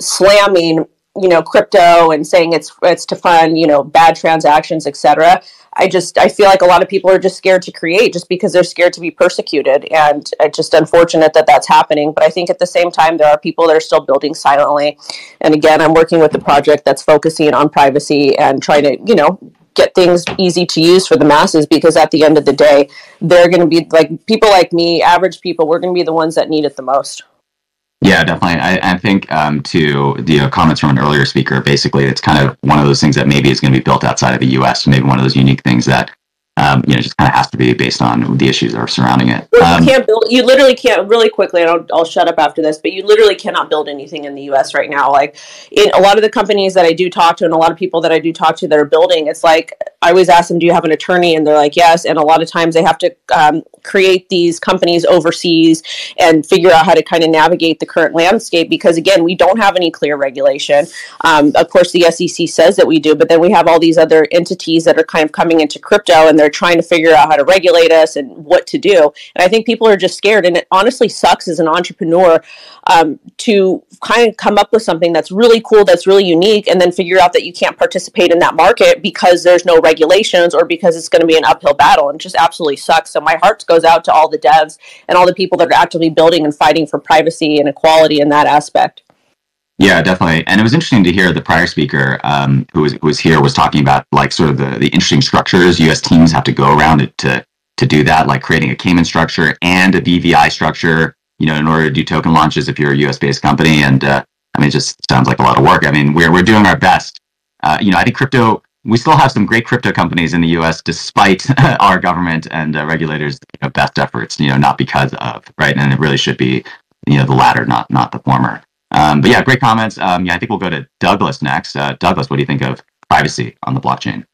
slamming, you know, crypto and saying it's it's to fund, you know, bad transactions, et cetera. I just I feel like a lot of people are just scared to create just because they're scared to be persecuted, and it's just unfortunate that that's happening. But I think at the same time there are people that are still building silently. And again, I'm working with the project that's focusing on privacy and trying to, you know, get things easy to use for the masses, because at the end of the day, they're going to be like people like me, average people. We're going to be the ones that need it the most. Yeah, definitely. I, I think um, to the you know, comments from an earlier speaker, basically, it's kind of one of those things that maybe is going to be built outside of the U S, maybe one of those unique things that um, you know just kind of has to be based on the issues that are surrounding it. Well, um, you can't build. You literally can't. Really quickly, and I'll, I'll shut up after this. But you literally cannot build anything in the U S right now. Like in a lot of the companies that I do talk to, and a lot of people that I do talk to that are building, it's like I always ask them, "Do you have an attorney?" And they're like, "Yes." And a lot of times they have to um, create these companies overseas and figure out how to kind of navigate the current landscape, because again, we don't have any clear regulation. Um, of course, the S E C says that we do, but then we have all these other entities that are kind of coming into crypto, and they're trying to figure out how to regulate us and what to do. And I think people are just scared, and it honestly sucks as an entrepreneur um, to kind of come up with something that's really cool, that's really unique, and then figure out that you can't participate in that market because there's no regulation. regulations or because it's going to be an uphill battle, and just absolutely sucks. So my heart goes out to all the devs and all the people that are actively building and fighting for privacy and equality in that aspect. Yeah, definitely. And it was interesting to hear the prior speaker um, who, was, who was here was talking about like sort of the, the interesting structures U S teams have to go around to, to to do that, like creating a Cayman structure and a B V I structure, you know, in order to do token launches if you're a U S-based company. And uh, I mean, it just sounds like a lot of work. I mean, we're, we're doing our best. Uh, you know, I think crypto... We still have some great crypto companies in the U S despite our government and uh, regulators' you know, best efforts, you know, not because of, right? And it really should be, you know, the latter, not not the former. Um, but yeah, great comments. Um, yeah, I think we'll go to Douglas next. Uh, Douglas, what do you think of privacy on the blockchain?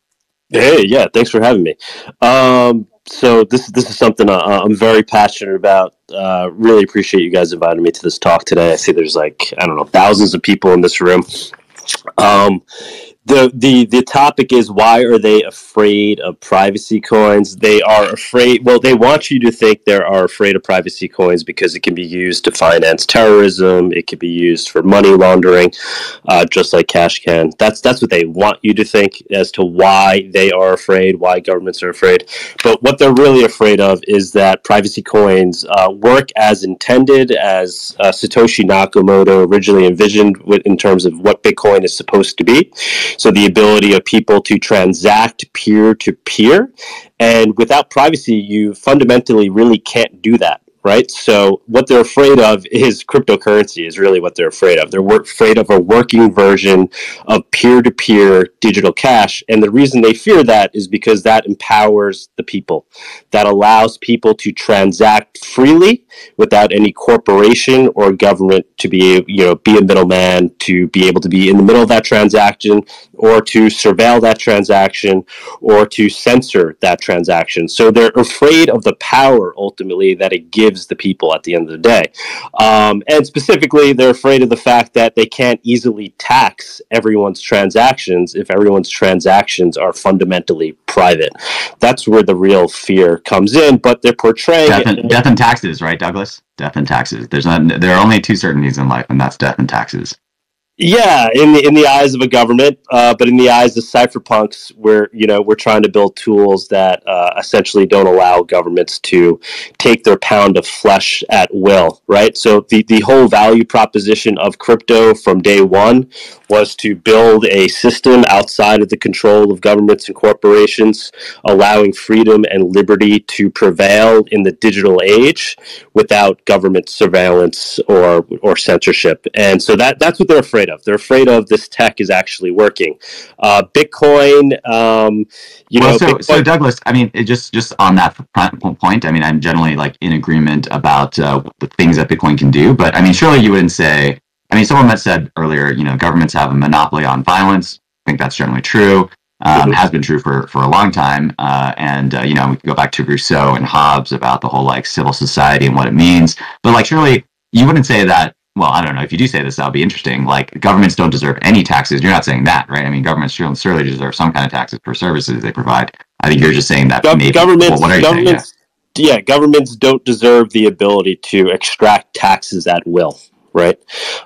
Hey, yeah, thanks for having me. Um, so this, this is something I, I'm very passionate about. Uh, really appreciate you guys inviting me to this talk today. I see there's like, I don't know, thousands of people in this room. Um, the, the, the topic is, why are they afraid of privacy coins? They are afraid, well, they want you to think they are afraid of privacy coins because it can be used to finance terrorism. It can be used for money laundering, uh, just like cash can. That's, that's what they want you to think as to why they are afraid, why governments are afraid. But what they're really afraid of is that privacy coins uh, work as intended, as uh, Satoshi Nakamoto originally envisioned with, in terms of what Bitcoin is supposed to be. So the ability of people to transact peer-to-peer. And without privacy, you fundamentally really can't do that, right? So what they're afraid of is cryptocurrency is really what they're afraid of. They're afraid of a working version of peer-to-peer digital cash. And the reason they fear that is because that empowers the people. That allows people to transact freely without any corporation or government to be, you know, be a middleman, to be able to be in the middle of that transaction, or to surveil that transaction, or to censor that transaction. So they're afraid of the power, ultimately, that it gives the people at the end of the day. Um, and specifically, they're afraid of the fact that they can't easily tax everyone's transactions if everyone's transactions are fundamentally private. That's where the real fear comes in, but they're portraying... Death and, it, death and taxes, right, Douglas? Death and taxes. There's not, there are only two certainties in life, and that's death and taxes. Yeah, in the in the eyes of a government, uh, but in the eyes of cypherpunks, we're you know we're trying to build tools that uh, essentially don't allow governments to take their pound of flesh at will, right? So the the whole value proposition of crypto from day one was to build a system outside of the control of governments and corporations, allowing freedom and liberty to prevail in the digital age without government surveillance or or censorship. And so that that's what they're afraid of. They're afraid of this tech is actually working. Uh, Bitcoin, um, you well, know. So, Bitcoin so Douglas, I mean, it just just on that point, I mean, I'm generally like in agreement about uh, the things that Bitcoin can do, but I mean, surely you wouldn't say I mean, someone that said earlier, you know, governments have a monopoly on violence. I think that's generally true. Um, has been true for, for a long time. Uh, and, uh, you know, we can go back to Rousseau and Hobbes about the whole, like, civil society and what it means. But, like, surely you wouldn't say that, well, I don't know, if you do say this, that'll be interesting. Like, governments don't deserve any taxes. You're not saying that, right? I mean, governments surely deserve some kind of taxes for services they provide. I think you're just saying that Go- maybe. Governments, well, what are you governments, saying? Yeah. yeah, governments don't deserve the ability to extract taxes at will. Right.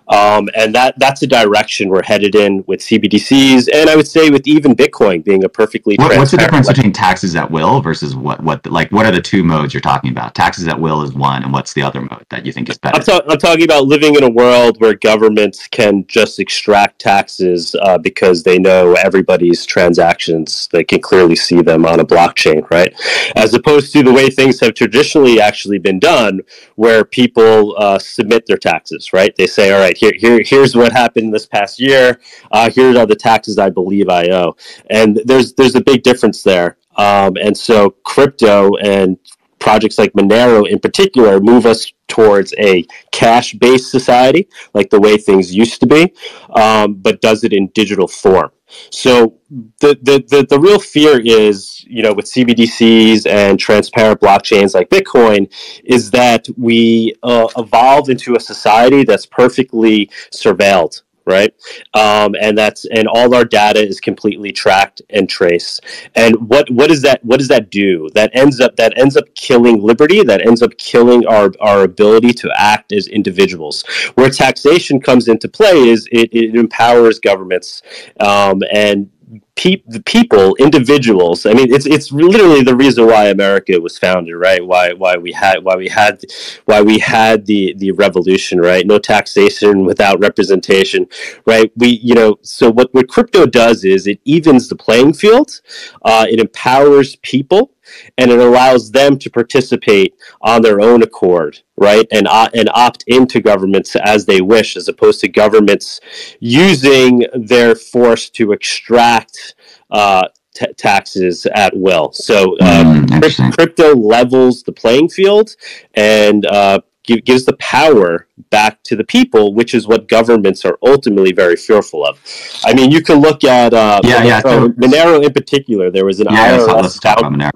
Um, and that that's the direction we're headed in with C B D Cs. And I would say with even Bitcoin being a perfectly what, what's the difference way. between taxes at will versus what what like what are the two modes you're talking about? Taxes at will is one. And what's the other mode that you think is better? I'm, ta- I'm talking about living in a world where governments can just extract taxes uh, because they know everybody's transactions. They can clearly see them on a blockchain. Right. As opposed to the way things have traditionally actually been done, where people uh, submit their taxes. Right. Right? They say, all right, here, here, here's what happened this past year. Uh, here are the taxes I believe I owe. And there's there's a big difference there. Um, and so crypto and projects like Monero in particular move us towards a cash-based society, like the way things used to be, um, but does it in digital form. So the, the the the real fear is, you know, with C B D Cs and transparent blockchains like Bitcoin, is that we uh, evolve into a society that's perfectly surveilled, right? Um, and that's and all our data is completely tracked and traced. And what what does that what does that do? That ends up that ends up killing liberty. That ends up killing our our ability to act as individuals. Where taxation comes into play is it, it empowers governments um, and. Pe- the people, individuals. I mean, it's it's literally the reason why America was founded, right? Why why we had why we had why we had the the revolution, right? No taxation without representation, right? We you know so what what crypto does is it evens the playing field, uh, it empowers people, and it allows them to participate on their own accord, right? And uh, and opt into governments as they wish, as opposed to governments using their force to extract uh, t- taxes at will. So uh, mm, crypto levels the playing field and uh, give, gives the power back to the people, which is what governments are ultimately very fearful of. I mean, you can look at uh, yeah, Monero, yeah, so Monero in particular. There was an yeah, I R S document.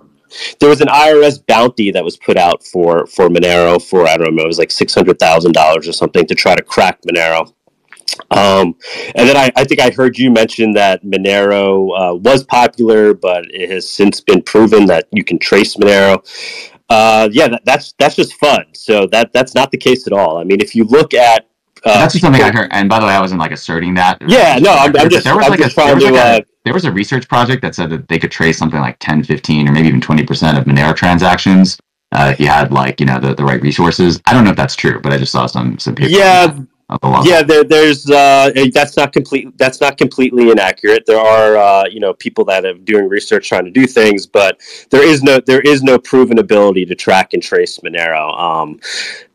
There was an I R S bounty that was put out for, for Monero for, I don't know, it was like six hundred thousand dollars or something to try to crack Monero. Um, and then I, I think I heard you mention that Monero uh, was popular, but it has since been proven that you can trace Monero. Uh, yeah, that, that's that's just fun. So that that's not the case at all. I mean, if you look at... Uh, that's just something I heard. And by the way, I wasn't like asserting that. Yeah, no, I'm, I'm just, there was I'm like just a, trying there was like to... A, uh, there was a research project that said that they could trace something like ten, fifteen, or maybe even twenty percent of Monero transactions uh, if you had, like, you know, the, the right resources. I don't know if that's true, but I just saw some some people. Yeah, yeah. There, there's uh, that's not complete. That's not completely inaccurate. There are uh, you know people that are doing research trying to do things, but there is no there is no proven ability to track and trace Monero. Um,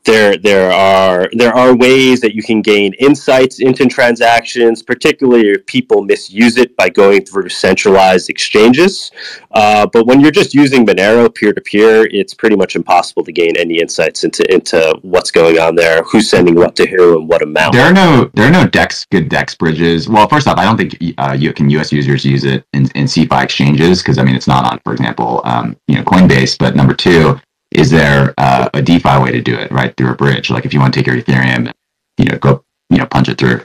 There, there are there are ways that you can gain insights into transactions, particularly if people misuse it by going through centralized exchanges. Uh, but when you're just using Monero peer to peer, it's pretty much impossible to gain any insights into into what's going on there, who's sending what to who, and what amount. There are no there are no DEX good DEX bridges. Well, first off, I don't think uh, you can U S users use it in, in C F I exchanges because I mean it's not on, for example, um, you know Coinbase. But number two. Is there uh, a DeFi way to do it, right, through a bridge? Like if you want to take your Ethereum, you know, go, you know, punch it through.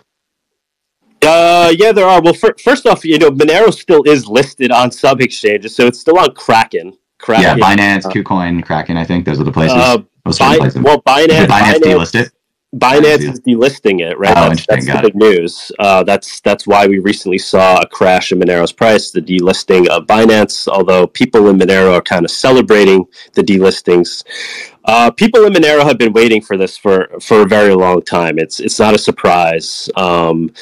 Uh, yeah, there are. Well, for, first off, you know, Monero still is listed on sub exchanges, so it's still on Kraken. Kraken. Yeah, Binance, uh, KuCoin, Kraken. I think those are the places. Uh, those Bi- are the places. Well, Binance, Binance, Binance delist it. Binance is delisting it, right? Oh, that's that's the big news. Uh, that's that's why we recently saw a crash in Monero's price, the delisting of Binance, although people in Monero are kind of celebrating the delistings. Uh, people in Monero have been waiting for this for, for a very long time. It's it's not a surprise. Um,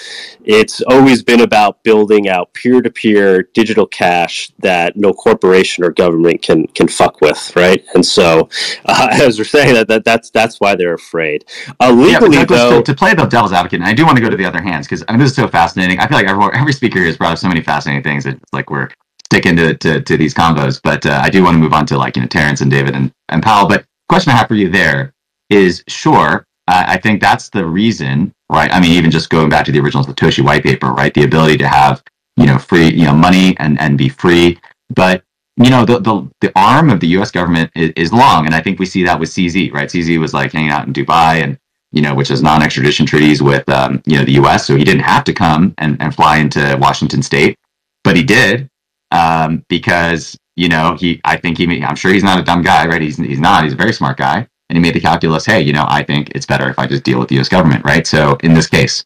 it's always been about building out peer-to-peer digital cash that no corporation or government can can fuck with, right? And so, uh, as we're saying, that, that that's that's why they're afraid. Uh, legally, yeah, though... To, to play the devil's advocate, and I do want to go to the other hands, because I mean, this is so fascinating. I feel like everyone, every speaker here has brought up so many fascinating things that like we're sticking to, to, to these combos, but uh, I do want to move on to like you know Terrence and David and, and Powell, but question I have for you there is, sure, I think that's the reason, right? I mean, even just going back to the original Satoshi white paper, right? The ability to have, you know, free, you know, money and, and be free. But, you know, the, the, the arm of the U S government is, is long. And I think we see that with C Z, right? C Z was like hanging out in Dubai and, you know, which is non-extradition treaties with, um, you know, the U S. So he didn't have to come and, and fly into Washington state, but he did, um, because, you know, he, I think he, I'm sure he's not a dumb guy, right? He's, he's not, he's a very smart guy. And he made the calculus, hey, you know, I think it's better if I just deal with the U S government, right? So in this case,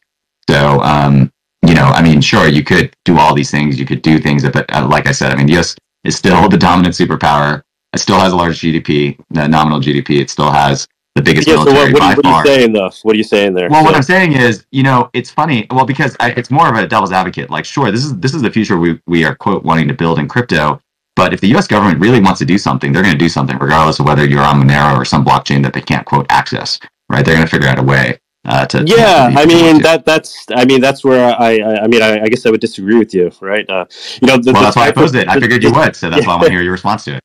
so, um, you know, I mean, sure, you could do all these things, you could do things, but uh, like I said, I mean, the U S is still the dominant superpower. It still has a large G D P, nominal G D P. It still has the biggest yeah, military so what, what, by what far. What are you saying, though? What are you saying there? Well, so. What I'm saying is, you know, it's funny. Well, because I, it's more of a devil's advocate. Like, sure, this is this is the future we we are, quote, wanting to build in crypto. But if the U S government really wants to do something, they're going to do something, regardless of whether you're on Monero or some blockchain that they can't, quote, access, right? They're going to figure out a way uh, to. Yeah, to I mean that that's I mean that's where I I, I mean I, I guess I would disagree with you, right? Uh, you know, the, well, the that's why I posed it. I figured you would, so that's yeah. why I want to hear your response to it.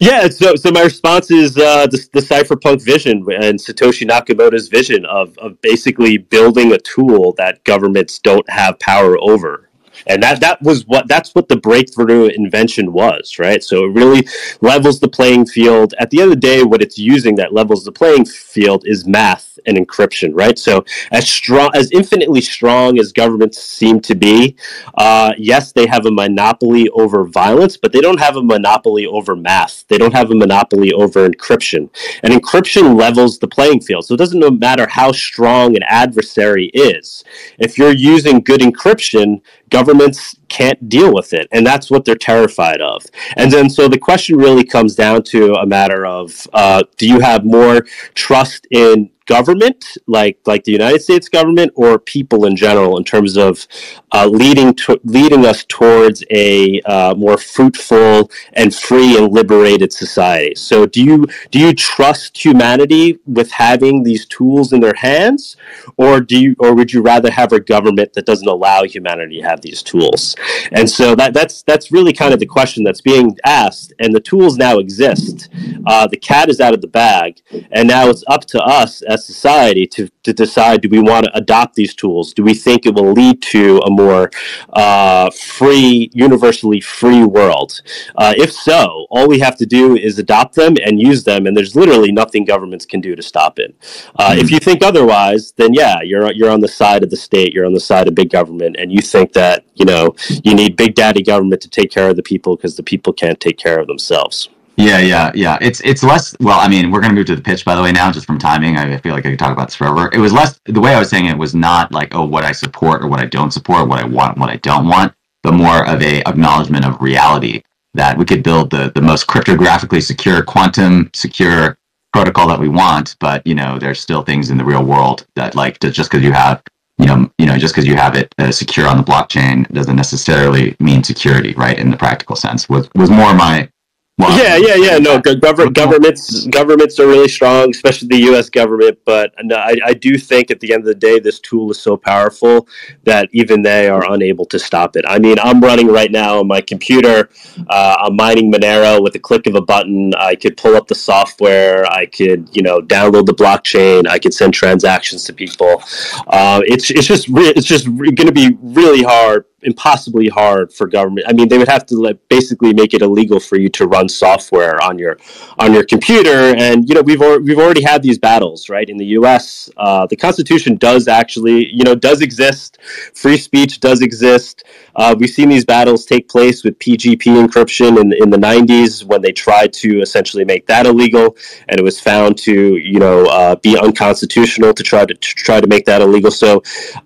Yeah, so so my response is uh, the, the cypherpunk vision and Satoshi Nakamoto's vision of of basically building a tool that governments don't have power over. And that, that was what that's what the breakthrough invention was, right? So it really levels the playing field. At the end of the day, what it's using that levels the playing field is math and encryption, right? So as strong, as infinitely strong as governments seem to be, uh, yes, they have a monopoly over violence, but they don't have a monopoly over math. They don't have a monopoly over encryption. And encryption levels the playing field. So it doesn't matter how strong an adversary is. If you're using good encryption, governments can't deal with it, and that's what they're terrified of. And then so the question really comes down to a matter of uh, do you have more trust in government, like like the United States government, or people in general in terms of uh, leading to, leading us towards a uh, more fruitful and free and liberated society? So do you do you trust humanity with having these tools in their hands, or do you or would you rather have a government that doesn't allow humanity to have these tools? And so that, that's that's really kind of the question that's being asked, and the tools now exist. Uh, the cat is out of the bag, and now it's up to us as society to, to decide, do we want to adopt these tools? Do we think it will lead to a more uh, free, universally free world? Uh, if so, all we have to do is adopt them and use them, and there's literally nothing governments can do to stop it. Uh, mm-hmm. If you think otherwise, then yeah, you're, you're on the side of the state, you're on the side of big government, and you think that, you know, you need big daddy government to take care of the people because the people can't take care of themselves. Yeah, yeah, yeah. It's it's less, well, I mean, we're going to move to the pitch, by the way, now, just from timing. I feel like I could talk about this forever. It was less, the way I was saying it was not like, oh, what I support or what I don't support, what I want, what I don't want, but more of a acknowledgement of reality that we could build the, the most cryptographically secure, quantum secure protocol that we want. But, you know, there's still things in the real world that, like, just because you have, you know, you know, just because you have it uh, secure on the blockchain doesn't necessarily mean security, right? In the practical sense, was was more my. Well, yeah, yeah, yeah. No, gover governments governments are really strong, especially the U S government. But no, I, I do think at the end of the day, this tool is so powerful that even they are unable to stop it. I mean, I'm running right now on my computer. Uh, I'm mining Monero with a click of a button. I could pull up the software. I could, you know, download the blockchain. I could send transactions to people. Uh, it's it's just re it's just going to be really hard. Impossibly hard for government. I mean, they would have to like basically make it illegal for you to run software on your on your computer. And you know, we've or, we've already had these battles, right? In the U S, uh, the Constitution does actually, you know, does exist. Free speech does exist. Uh, we've seen these battles take place with P G P encryption in in the nineties when they tried to essentially make that illegal, and it was found to, you know, uh, be unconstitutional to try to, to try to make that illegal. So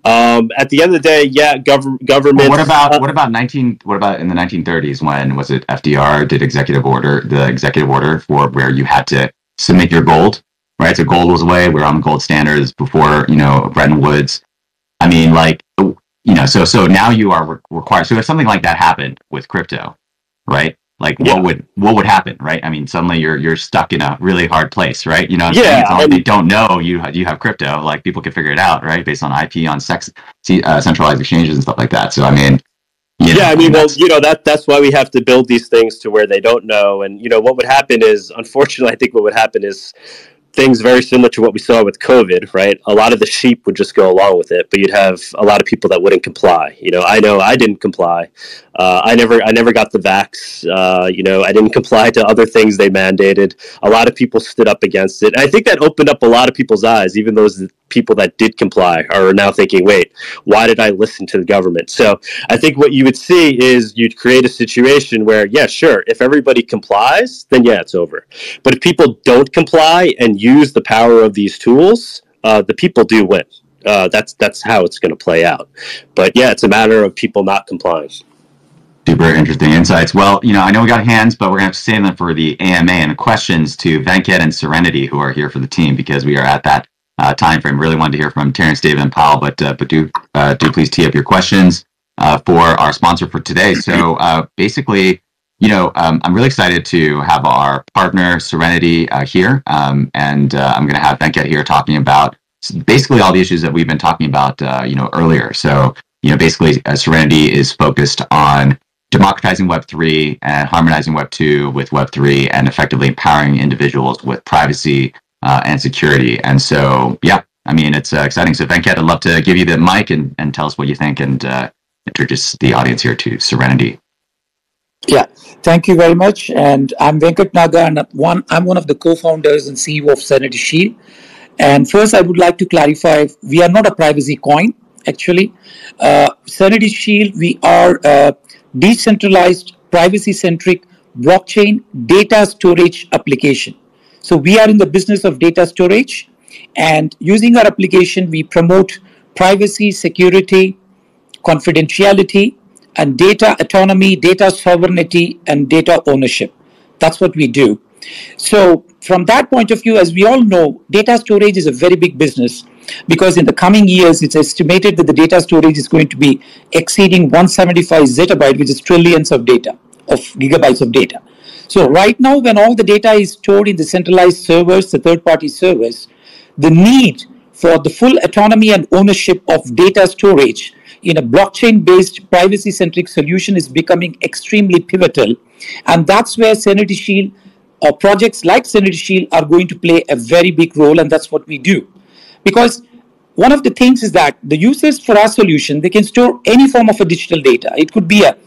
um, at the end of the day, yeah, gov government. What about what about nineteen? What about in the nineteen thirties when was it F D R did executive order the executive order for where you had to submit your gold, right? So gold was away. We were on the gold standards before, you know, Bretton Woods. I mean, like, you know, so so now you are re required. So if something like that happened with crypto, right? Like, yeah. what would what would happen, right? I mean, suddenly you're you're stuck in a really hard place, right? You know, yeah, it's like they don't know you you have crypto. Like, people can figure it out, right? Based on I P, on sex, uh, centralized exchanges and stuff like that. So I mean. Yeah, yeah, I mean, well, you know, that that's why we have to build these things to where they don't know. And, you know, what would happen is, unfortunately, I think what would happen is things very similar to what we saw with COVID, right? A lot of the sheep would just go along with it, but you'd have a lot of people that wouldn't comply. You know, I know I didn't comply. Uh, I never, I never got the vax. Uh, you know, I didn't comply to other things they mandated. A lot of people stood up against it. And I think that opened up a lot of people's eyes. Even those people that did comply are now thinking, wait, why did I listen to the government? So I think what you would see is you'd create a situation where, yeah, sure, if everybody complies, then yeah, it's over. But if people don't comply and use the power of these tools, uh, the people do win. Uh, that's that's how it's going to play out. But yeah, it's a matter of people not complying. Super interesting insights. Well, you know, I know we got hands, but we're going to have to save them for the A M A and the questions to Venkat and Serenity, who are here for the team, because we are at that uh, time frame. Really wanted to hear from Terrence, David, and Powell, but uh, but do uh, do please tee up your questions uh, for our sponsor for today. So uh, basically, you know, um, I'm really excited to have our partner Serenity uh, here, um, and uh, I'm going to have Venkat here talking about basically all the issues that we've been talking about, uh, you know, earlier. So you know, basically, uh, Serenity is focused on democratizing Web three and harmonizing Web two with Web three and effectively empowering individuals with privacy uh, and security. And so, yeah, I mean, it's uh, exciting. So Venkat, I'd love to give you the mic and, and tell us what you think and uh, introduce the audience here to Serenity. Yeah, thank you very much. And I'm Venkat Naga, and one, I'm one of the co-founders and C E O of Serenity Shield. And first, I would like to clarify, we are not a privacy coin, actually. Uh, Serenity Shield, we are... Uh, decentralized, privacy-centric blockchain data storage application. So we are in the business of data storage, and using our application, we promote privacy, security, confidentiality, and data autonomy, data sovereignty, and data ownership. That's what we do. So from that point of view, as we all know, data storage is a very big business, because in the coming years, it's estimated that the data storage is going to be exceeding one hundred seventy-five zettabytes, which is trillions of data, of gigabytes of data. So right now, when all the data is stored in the centralized servers, the third-party servers, the need for the full autonomy and ownership of data storage in a blockchain-based, privacy-centric solution is becoming extremely pivotal. And that's where Serenity Shield or projects like Serenity Shield are going to play a very big role, and that's what we do. Because one of the things is that the users for our solution, they can store any form of a digital data. It could be a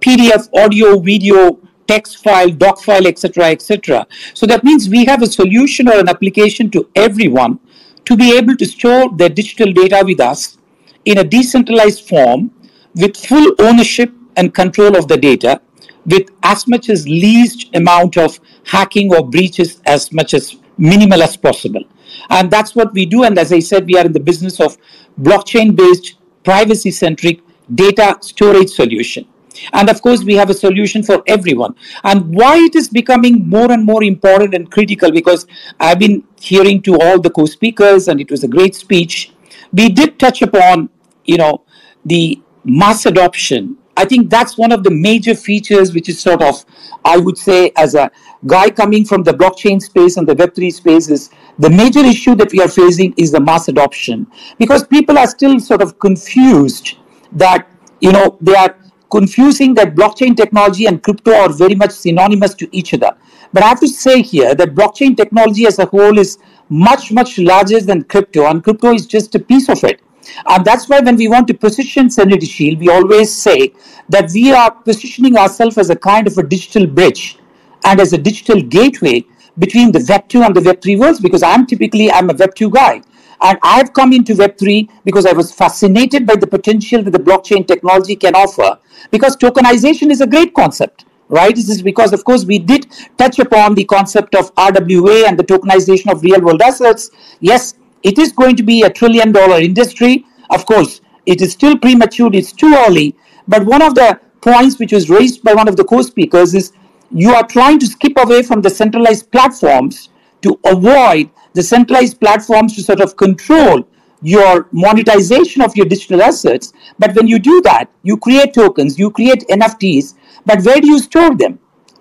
P D F, audio, video, text file, doc file, et cetera, et cetera. So that means we have a solution or an application to everyone to be able to store their digital data with us in a decentralized form with full ownership and control of the data, with as much as least amount of hacking or breaches, as much as minimal as possible. And that's what we do. And as I said, we are in the business of blockchain-based, privacy-centric data storage solution. And of course, we have a solution for everyone. And why it is becoming more and more important and critical, because I've been hearing to all the co-speakers, and it was a great speech. We did touch upon, you know, the mass adoption. I think that's one of the major features, which is sort of, I would say, as a guy coming from the blockchain space and the Web three space, is the major issue that we are facing is the mass adoption. Because people are still sort of confused that, you know, they are confusing that blockchain technology and crypto are very much synonymous to each other. But I have to say here that blockchain technology as a whole is much, much larger than crypto, and crypto is just a piece of it. And that's why when we want to position Serenity Shield, we always say that we are positioning ourselves as a kind of a digital bridge and as a digital gateway between the Web two and the Web three worlds, because I'm typically, I'm a Web two guy. And I've come into Web three because I was fascinated by the potential that the blockchain technology can offer, because tokenization is a great concept. Right? This is because, of course, we did touch upon the concept of R W A and the tokenization of real-world assets. Yes, it is going to be a trillion dollar industry. Of course, it is still premature. It's too early. But one of the points which was raised by one of the co-speakers is you are trying to skip away from the centralized platforms to avoid the centralized platforms to sort of control your monetization of your digital assets. But when you do that, you create tokens, you create N F Ts, but where do you store them,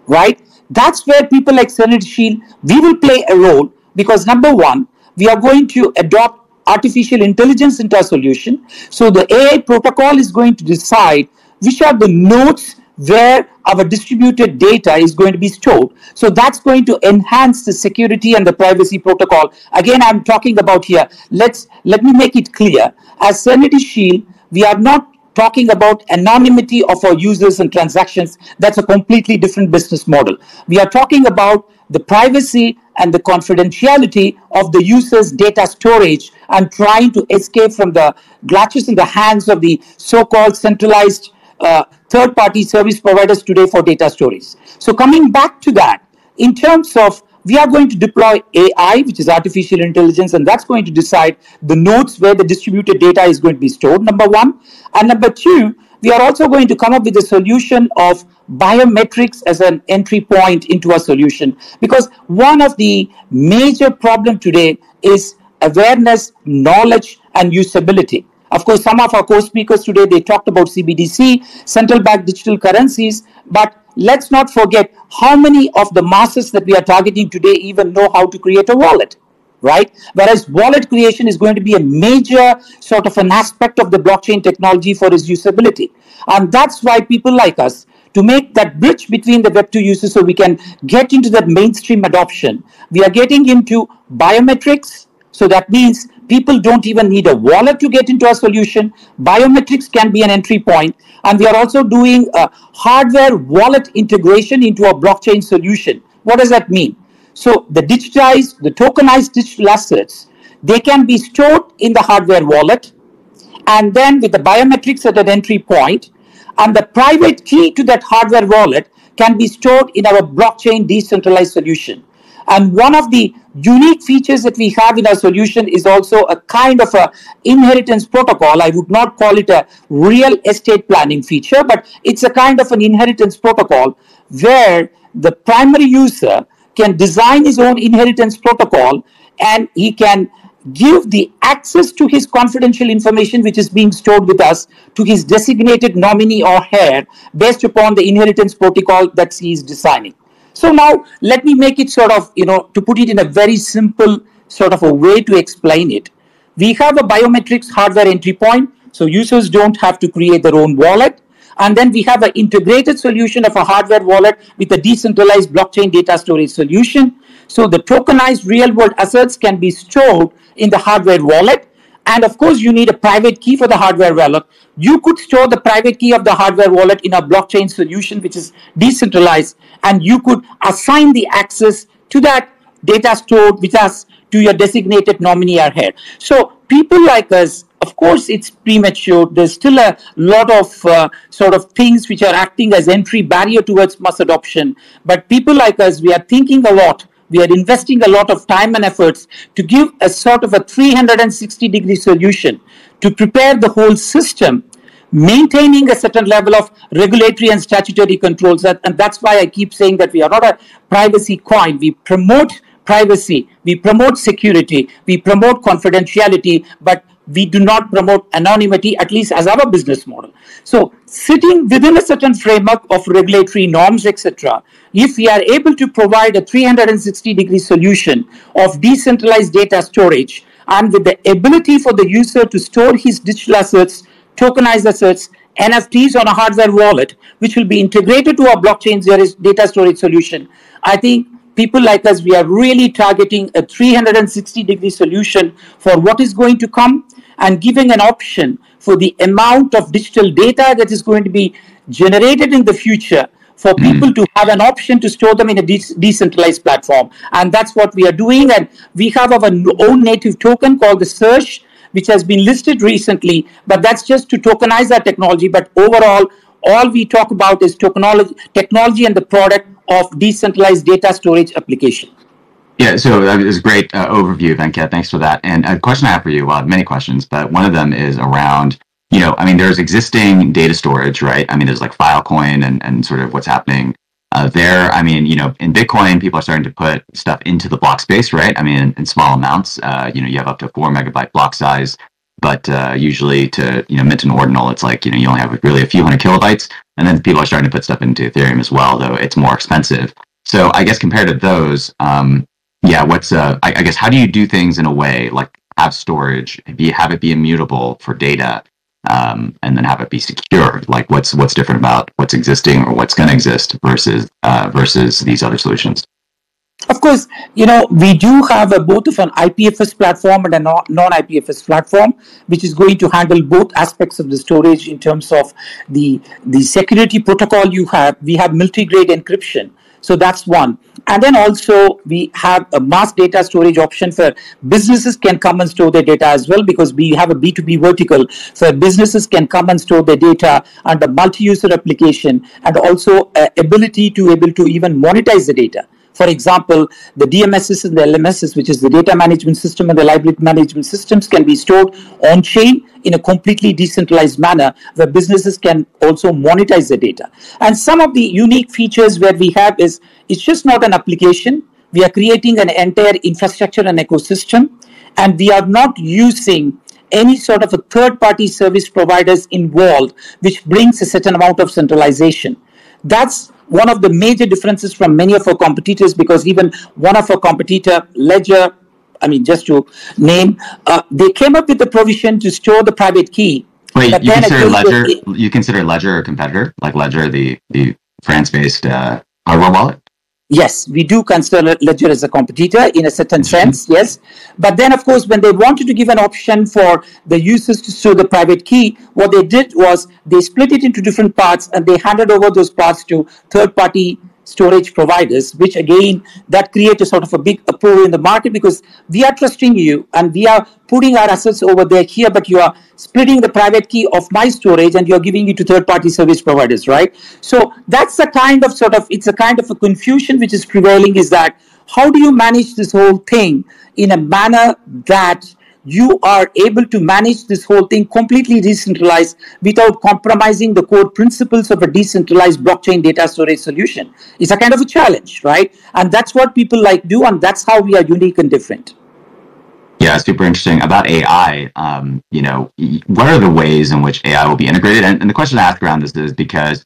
right? That's where people like Serenity Shield, we will play a role, because number one, we are going to adopt artificial intelligence into our solution. So the A I protocol is going to decide which are the nodes where our distributed data is going to be stored. So that's going to enhance the security and the privacy protocol. Again, I'm talking about here. Let's, let me make it clear. As Serenity Shield, we are not talking about anonymity of our users and transactions. That's a completely different business model. We are talking about the privacy and the confidentiality of the user's data storage and trying to escape from the glitches in the hands of the so-called centralized uh, third-party service providers today for data storage. So coming back to that, in terms of we are going to deploy A I, which is artificial intelligence, and that's going to decide the nodes where the distributed data is going to be stored, number one. And number two, we are also going to come up with a solution of biometrics as an entry point into our solution. Because one of the major problems today is awareness, knowledge, and usability. Of course, some of our co-speakers today, they talked about C B D C, central bank digital currencies, but let's not forget how many of the masses that we are targeting today even know how to create a wallet, right? Whereas wallet creation is going to be a major sort of an aspect of the blockchain technology for its usability. And that's why people like us, to make that bridge between the Web two users so we can get into that mainstream adoption, we are getting into biometrics. So that means people don't even need a wallet to get into our solution. Biometrics can be an entry point. And we are also doing a hardware wallet integration into our blockchain solution. What does that mean? So the digitized, the tokenized digital assets, they can be stored in the hardware wallet. And then with the biometrics at an entry point, and the private key to that hardware wallet can be stored in our blockchain decentralized solution. And one of the unique features that we have in our solution is also a kind of a inheritance protocol. I would not call it a real estate planning feature, but it's a kind of an inheritance protocol where the primary user can design his own inheritance protocol and he can give the access to his confidential information which is being stored with us to his designated nominee or heir based upon the inheritance protocol that he is designing. So now let me make it sort of, you know, to put it in a very simple sort of a way to explain it. We have a biometrics hardware entry point, so users don't have to create their own wallet. And then we have an integrated solution of a hardware wallet with a decentralized blockchain data storage solution. So the tokenized real-world assets can be stored in the hardware wallet. And of course, you need a private key for the hardware wallet. You could store the private key of the hardware wallet in a blockchain solution, which is decentralized, and you could assign the access to that data stored with us to your designated nominee or heir. So people like us, of course, it's premature. There's still a lot of uh, sort of things which are acting as entry barrier towards mass adoption. But people like us, we are thinking a lot. We are investing a lot of time and efforts to give a sort of a three hundred sixty degree solution to prepare the whole system, maintaining a certain level of regulatory and statutory controls. And that's why I keep saying that we are not a privacy coin. We promote privacy, we promote security, we promote confidentiality, but we do not promote anonymity, at least as our business model. So sitting within a certain framework of regulatory norms, et cetera, if we are able to provide a three hundred sixty degree solution of decentralized data storage and with the ability for the user to store his digital assets, tokenized assets, N F Ts on a hardware wallet, which will be integrated to our blockchain data storage solution, I think people like us, we are really targeting a three hundred sixty degree solution for what is going to come and giving an option for the amount of digital data that is going to be generated in the future for people to have an option to store them in a de decentralized platform. And that's what we are doing. And we have our own native token called the Search, which has been listed recently, but that's just to tokenize our technology. But overall, all we talk about is technology, technology and the product of decentralized data storage application. Yeah, so that is a great uh, overview, Venkat. Thanks for that. And a question I have for you, well, I have many questions, but one of them is around, you know, I mean, there's existing data storage, right? I mean, there's like Filecoin and, and sort of what's happening uh, there. I mean, you know, in Bitcoin, people are starting to put stuff into the block space, right? I mean, in, in small amounts, uh, you know, you have up to four megabyte block size, but uh, usually to, you know, mint and ordinal, it's like, you know, you only have really a few hundred kilobytes. And then people are starting to put stuff into Ethereum as well, though it's more expensive. So I guess compared to those, um, yeah, what's, uh, I, I guess, how do you do things in a way, like have storage, be, have it be immutable for data, um, and then have it be secure. Like what's what's different about what's existing or what's going to exist versus uh, versus these other solutions? Of course, you know, we do have a, both of an I P F S platform and a non I P F S platform, which is going to handle both aspects of the storage in terms of the the security protocol you have. We have multi-grade encryption. So that's one. And then also we have a mass data storage option for businesses can come and store their data as well, because we have a B two B vertical. So businesses can come and store their data under multi-user application, and also uh, ability to able to even monetize the data. For example, the D M Ss and the L M Ss, which is the data management system and the liability management systems, can be stored on-chain in a completely decentralized manner, where businesses can also monetize the data. And some of the unique features where we have is, it's just not an application. We are creating an entire infrastructure and ecosystem, and we are not using any sort of a third-party service providers involved, which brings a certain amount of centralization. That's one of the major differences from many of our competitors, because even one of our competitor, Ledger, I mean, just to name, uh, they came up with the provision to store the private key. Wait, you consider Ledger? You consider Ledger a competitor? Like Ledger, the the France-based uh, hardware wallet? Yes, we do consider Ledger as a competitor in a certain sense, yes. But then, of course, when they wanted to give an option for the users to store the private key, what they did was they split it into different parts, and they handed over those parts to third-party storage providers, which again, that creates a sort of a big uproar in the market, because we are trusting you and we are putting our assets over there here, but you are splitting the private key of my storage and you're giving it to third-party service providers, right? So that's a kind of sort of, it's a kind of a confusion which is prevailing, is that how do you manage this whole thing in a manner that you are able to manage this whole thing completely decentralized without compromising the core principles of a decentralized blockchain data storage solution. It's a kind of a challenge, right? And that's what people like do, and that's how we are unique and different. Yeah, super interesting. About A I, um, you know, what are the ways in which A I will be integrated? And, and the question I ask around this is because,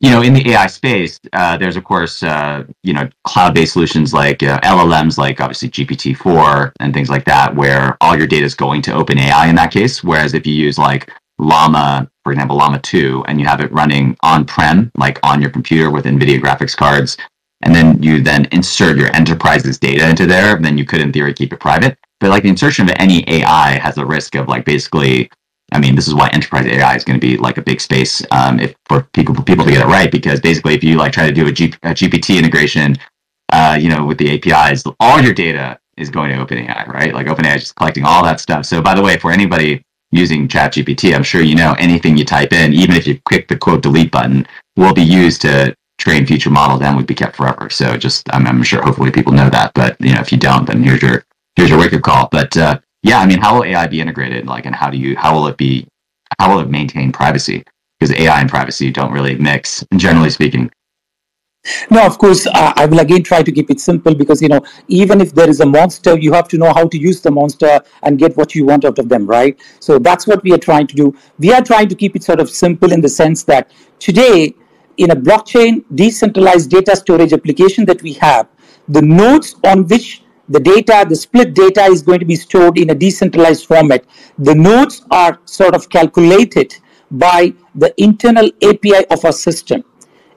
you know, in the A I space, uh, there's, of course, uh, you know, cloud-based solutions like uh, L L Ms, like obviously G P T four and things like that, where all your data is going to OpenAI in that case. Whereas if you use like Llama, for example, Llama two, and you have it running on-prem, like on your computer with NVIDIA graphics cards, and then you then insert your enterprise's data into there, then you could, in theory, keep it private. But like the insertion of any A I has a risk of like basically... I mean, this is why enterprise A I is going to be like a big space um, if for people for people to get it right. Because basically, if you like try to do a, G, a G P T integration, uh, you know, with the A P Is, all your data is going to OpenAI, right? Like OpenAI is just collecting all that stuff. So, by the way, for anybody using ChatGPT, I'm sure you know anything you type in, even if you click the quote delete button, will be used to train future models and would be kept forever. So, just I'm, I'm sure hopefully people know that. But you know, if you don't, then here's your here's your wake up call. But uh, yeah, I mean, how will A I be integrated? Like, and how do you, how will it be, how will it maintain privacy? Because A I and privacy don't really mix, generally speaking. No, of course, uh, I will again try to keep it simple because, you know, even if there is a monster, you have to know how to use the monster and get what you want out of them, right? So that's what we are trying to do. We are trying to keep it sort of simple in the sense that today, in a blockchain decentralized data storage application that we have, the nodes on which the data, the split data is going to be stored in a decentralized format. The nodes are sort of calculated by the internal A P I of our system.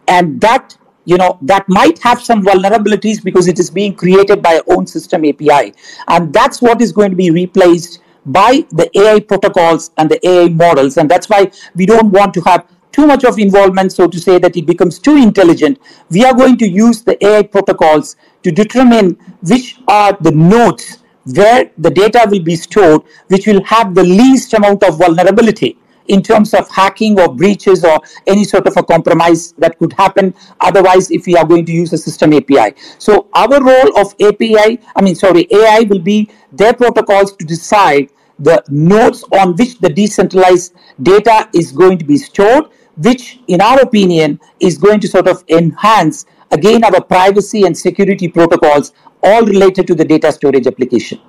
And that, you know, that might have some vulnerabilities because it is being created by our own system A P I. And that's what is going to be replaced by the A I protocols and the A I models. And that's why we don't want to have too much of involvement, so to say, that it becomes too intelligent. We are going to use the A I protocols to determine which are the nodes where the data will be stored, which will have the least amount of vulnerability in terms of hacking or breaches or any sort of a compromise that could happen otherwise if we are going to use a system A P I. So our role of A P I, I mean, sorry, A I will be their protocols to decide the nodes on which the decentralized data is going to be stored, which in our opinion is going to sort of enhance again our privacy and security protocols all related to the data storage application.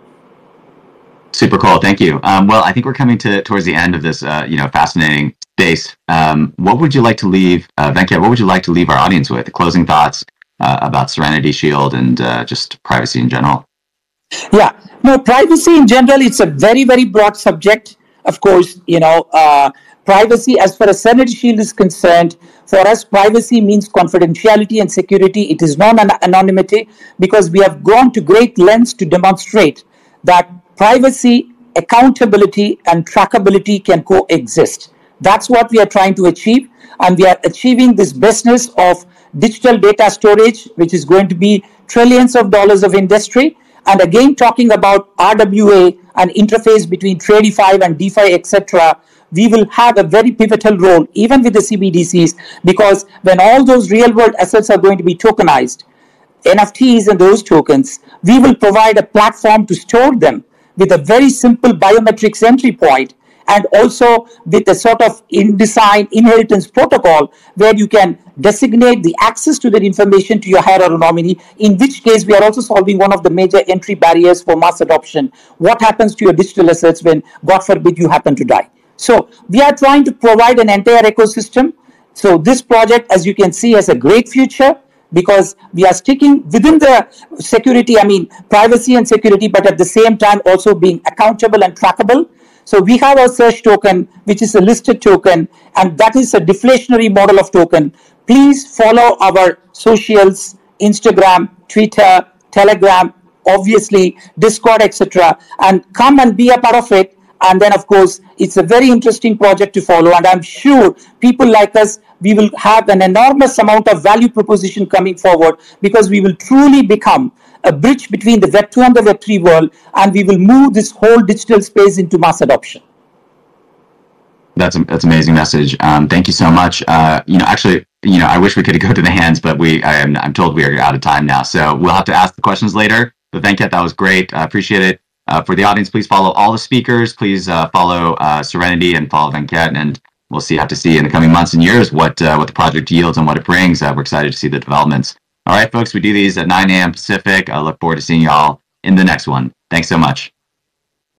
Super cool, thank you. Um, well, I think we're coming to towards the end of this uh, you know, fascinating space. Um, what would you like to leave, uh, Venkat, what would you like to leave our audience with? Closing thoughts uh, about Serenity Shield and uh, just privacy in general? Yeah, no, privacy in general, it's a very, very broad subject. of course, you know, uh, privacy, as far as Serenity Shield is concerned, for us, privacy means confidentiality and security. It is non-anonymity because we have gone to great lengths to demonstrate that privacy, accountability, and trackability can coexist. That's what we are trying to achieve. And we are achieving this business of digital data storage, which is going to be trillions of dollars of industry. And again, talking about R W A and interface between TradFi and DeFi, et cetera, we will have a very pivotal role, even with the C B D Cs, because when all those real-world assets are going to be tokenized, N F Ts and those tokens, we will provide a platform to store them with a very simple biometrics entry point, and also with a sort of in-design inheritance protocol where you can designate the access to that information to your heir or nominee, in which case we are also solving one of the major entry barriers for mass adoption. What happens to your digital assets when, God forbid, you happen to die? So we are trying to provide an entire ecosystem. So this project, as you can see, has a great future because we are sticking within the security, I mean, privacy and security, but at the same time also being accountable and trackable. So we have our search token, which is a listed token, and that is a deflationary model of token. Please follow our socials, Instagram, Twitter, Telegram, obviously, Discord, et cetera, and come and be a part of it. And then, of course, it's a very interesting project to follow. And I'm sure people like us, we will have an enormous amount of value proposition coming forward because we will truly become a bridge between the Web two and the Web three world, and we will move this whole digital space into mass adoption. That's a, that's an amazing message. Um, thank you so much. Uh, you know, actually, you know, I wish we could go to the hands, but we I am, I'm told we are out of time now, so we'll have to ask the questions later. But thank you, that was great. I appreciate it. Uh, for the audience, please follow all the speakers. Please uh, follow uh, Serenity and follow Venkat, and we'll see have to see in the coming months and years what uh, what the project yields and what it brings. Uh, we're excited to see the developments. All right, folks, we do these at nine A M Pacific. I look forward to seeing you all in the next one. Thanks so much.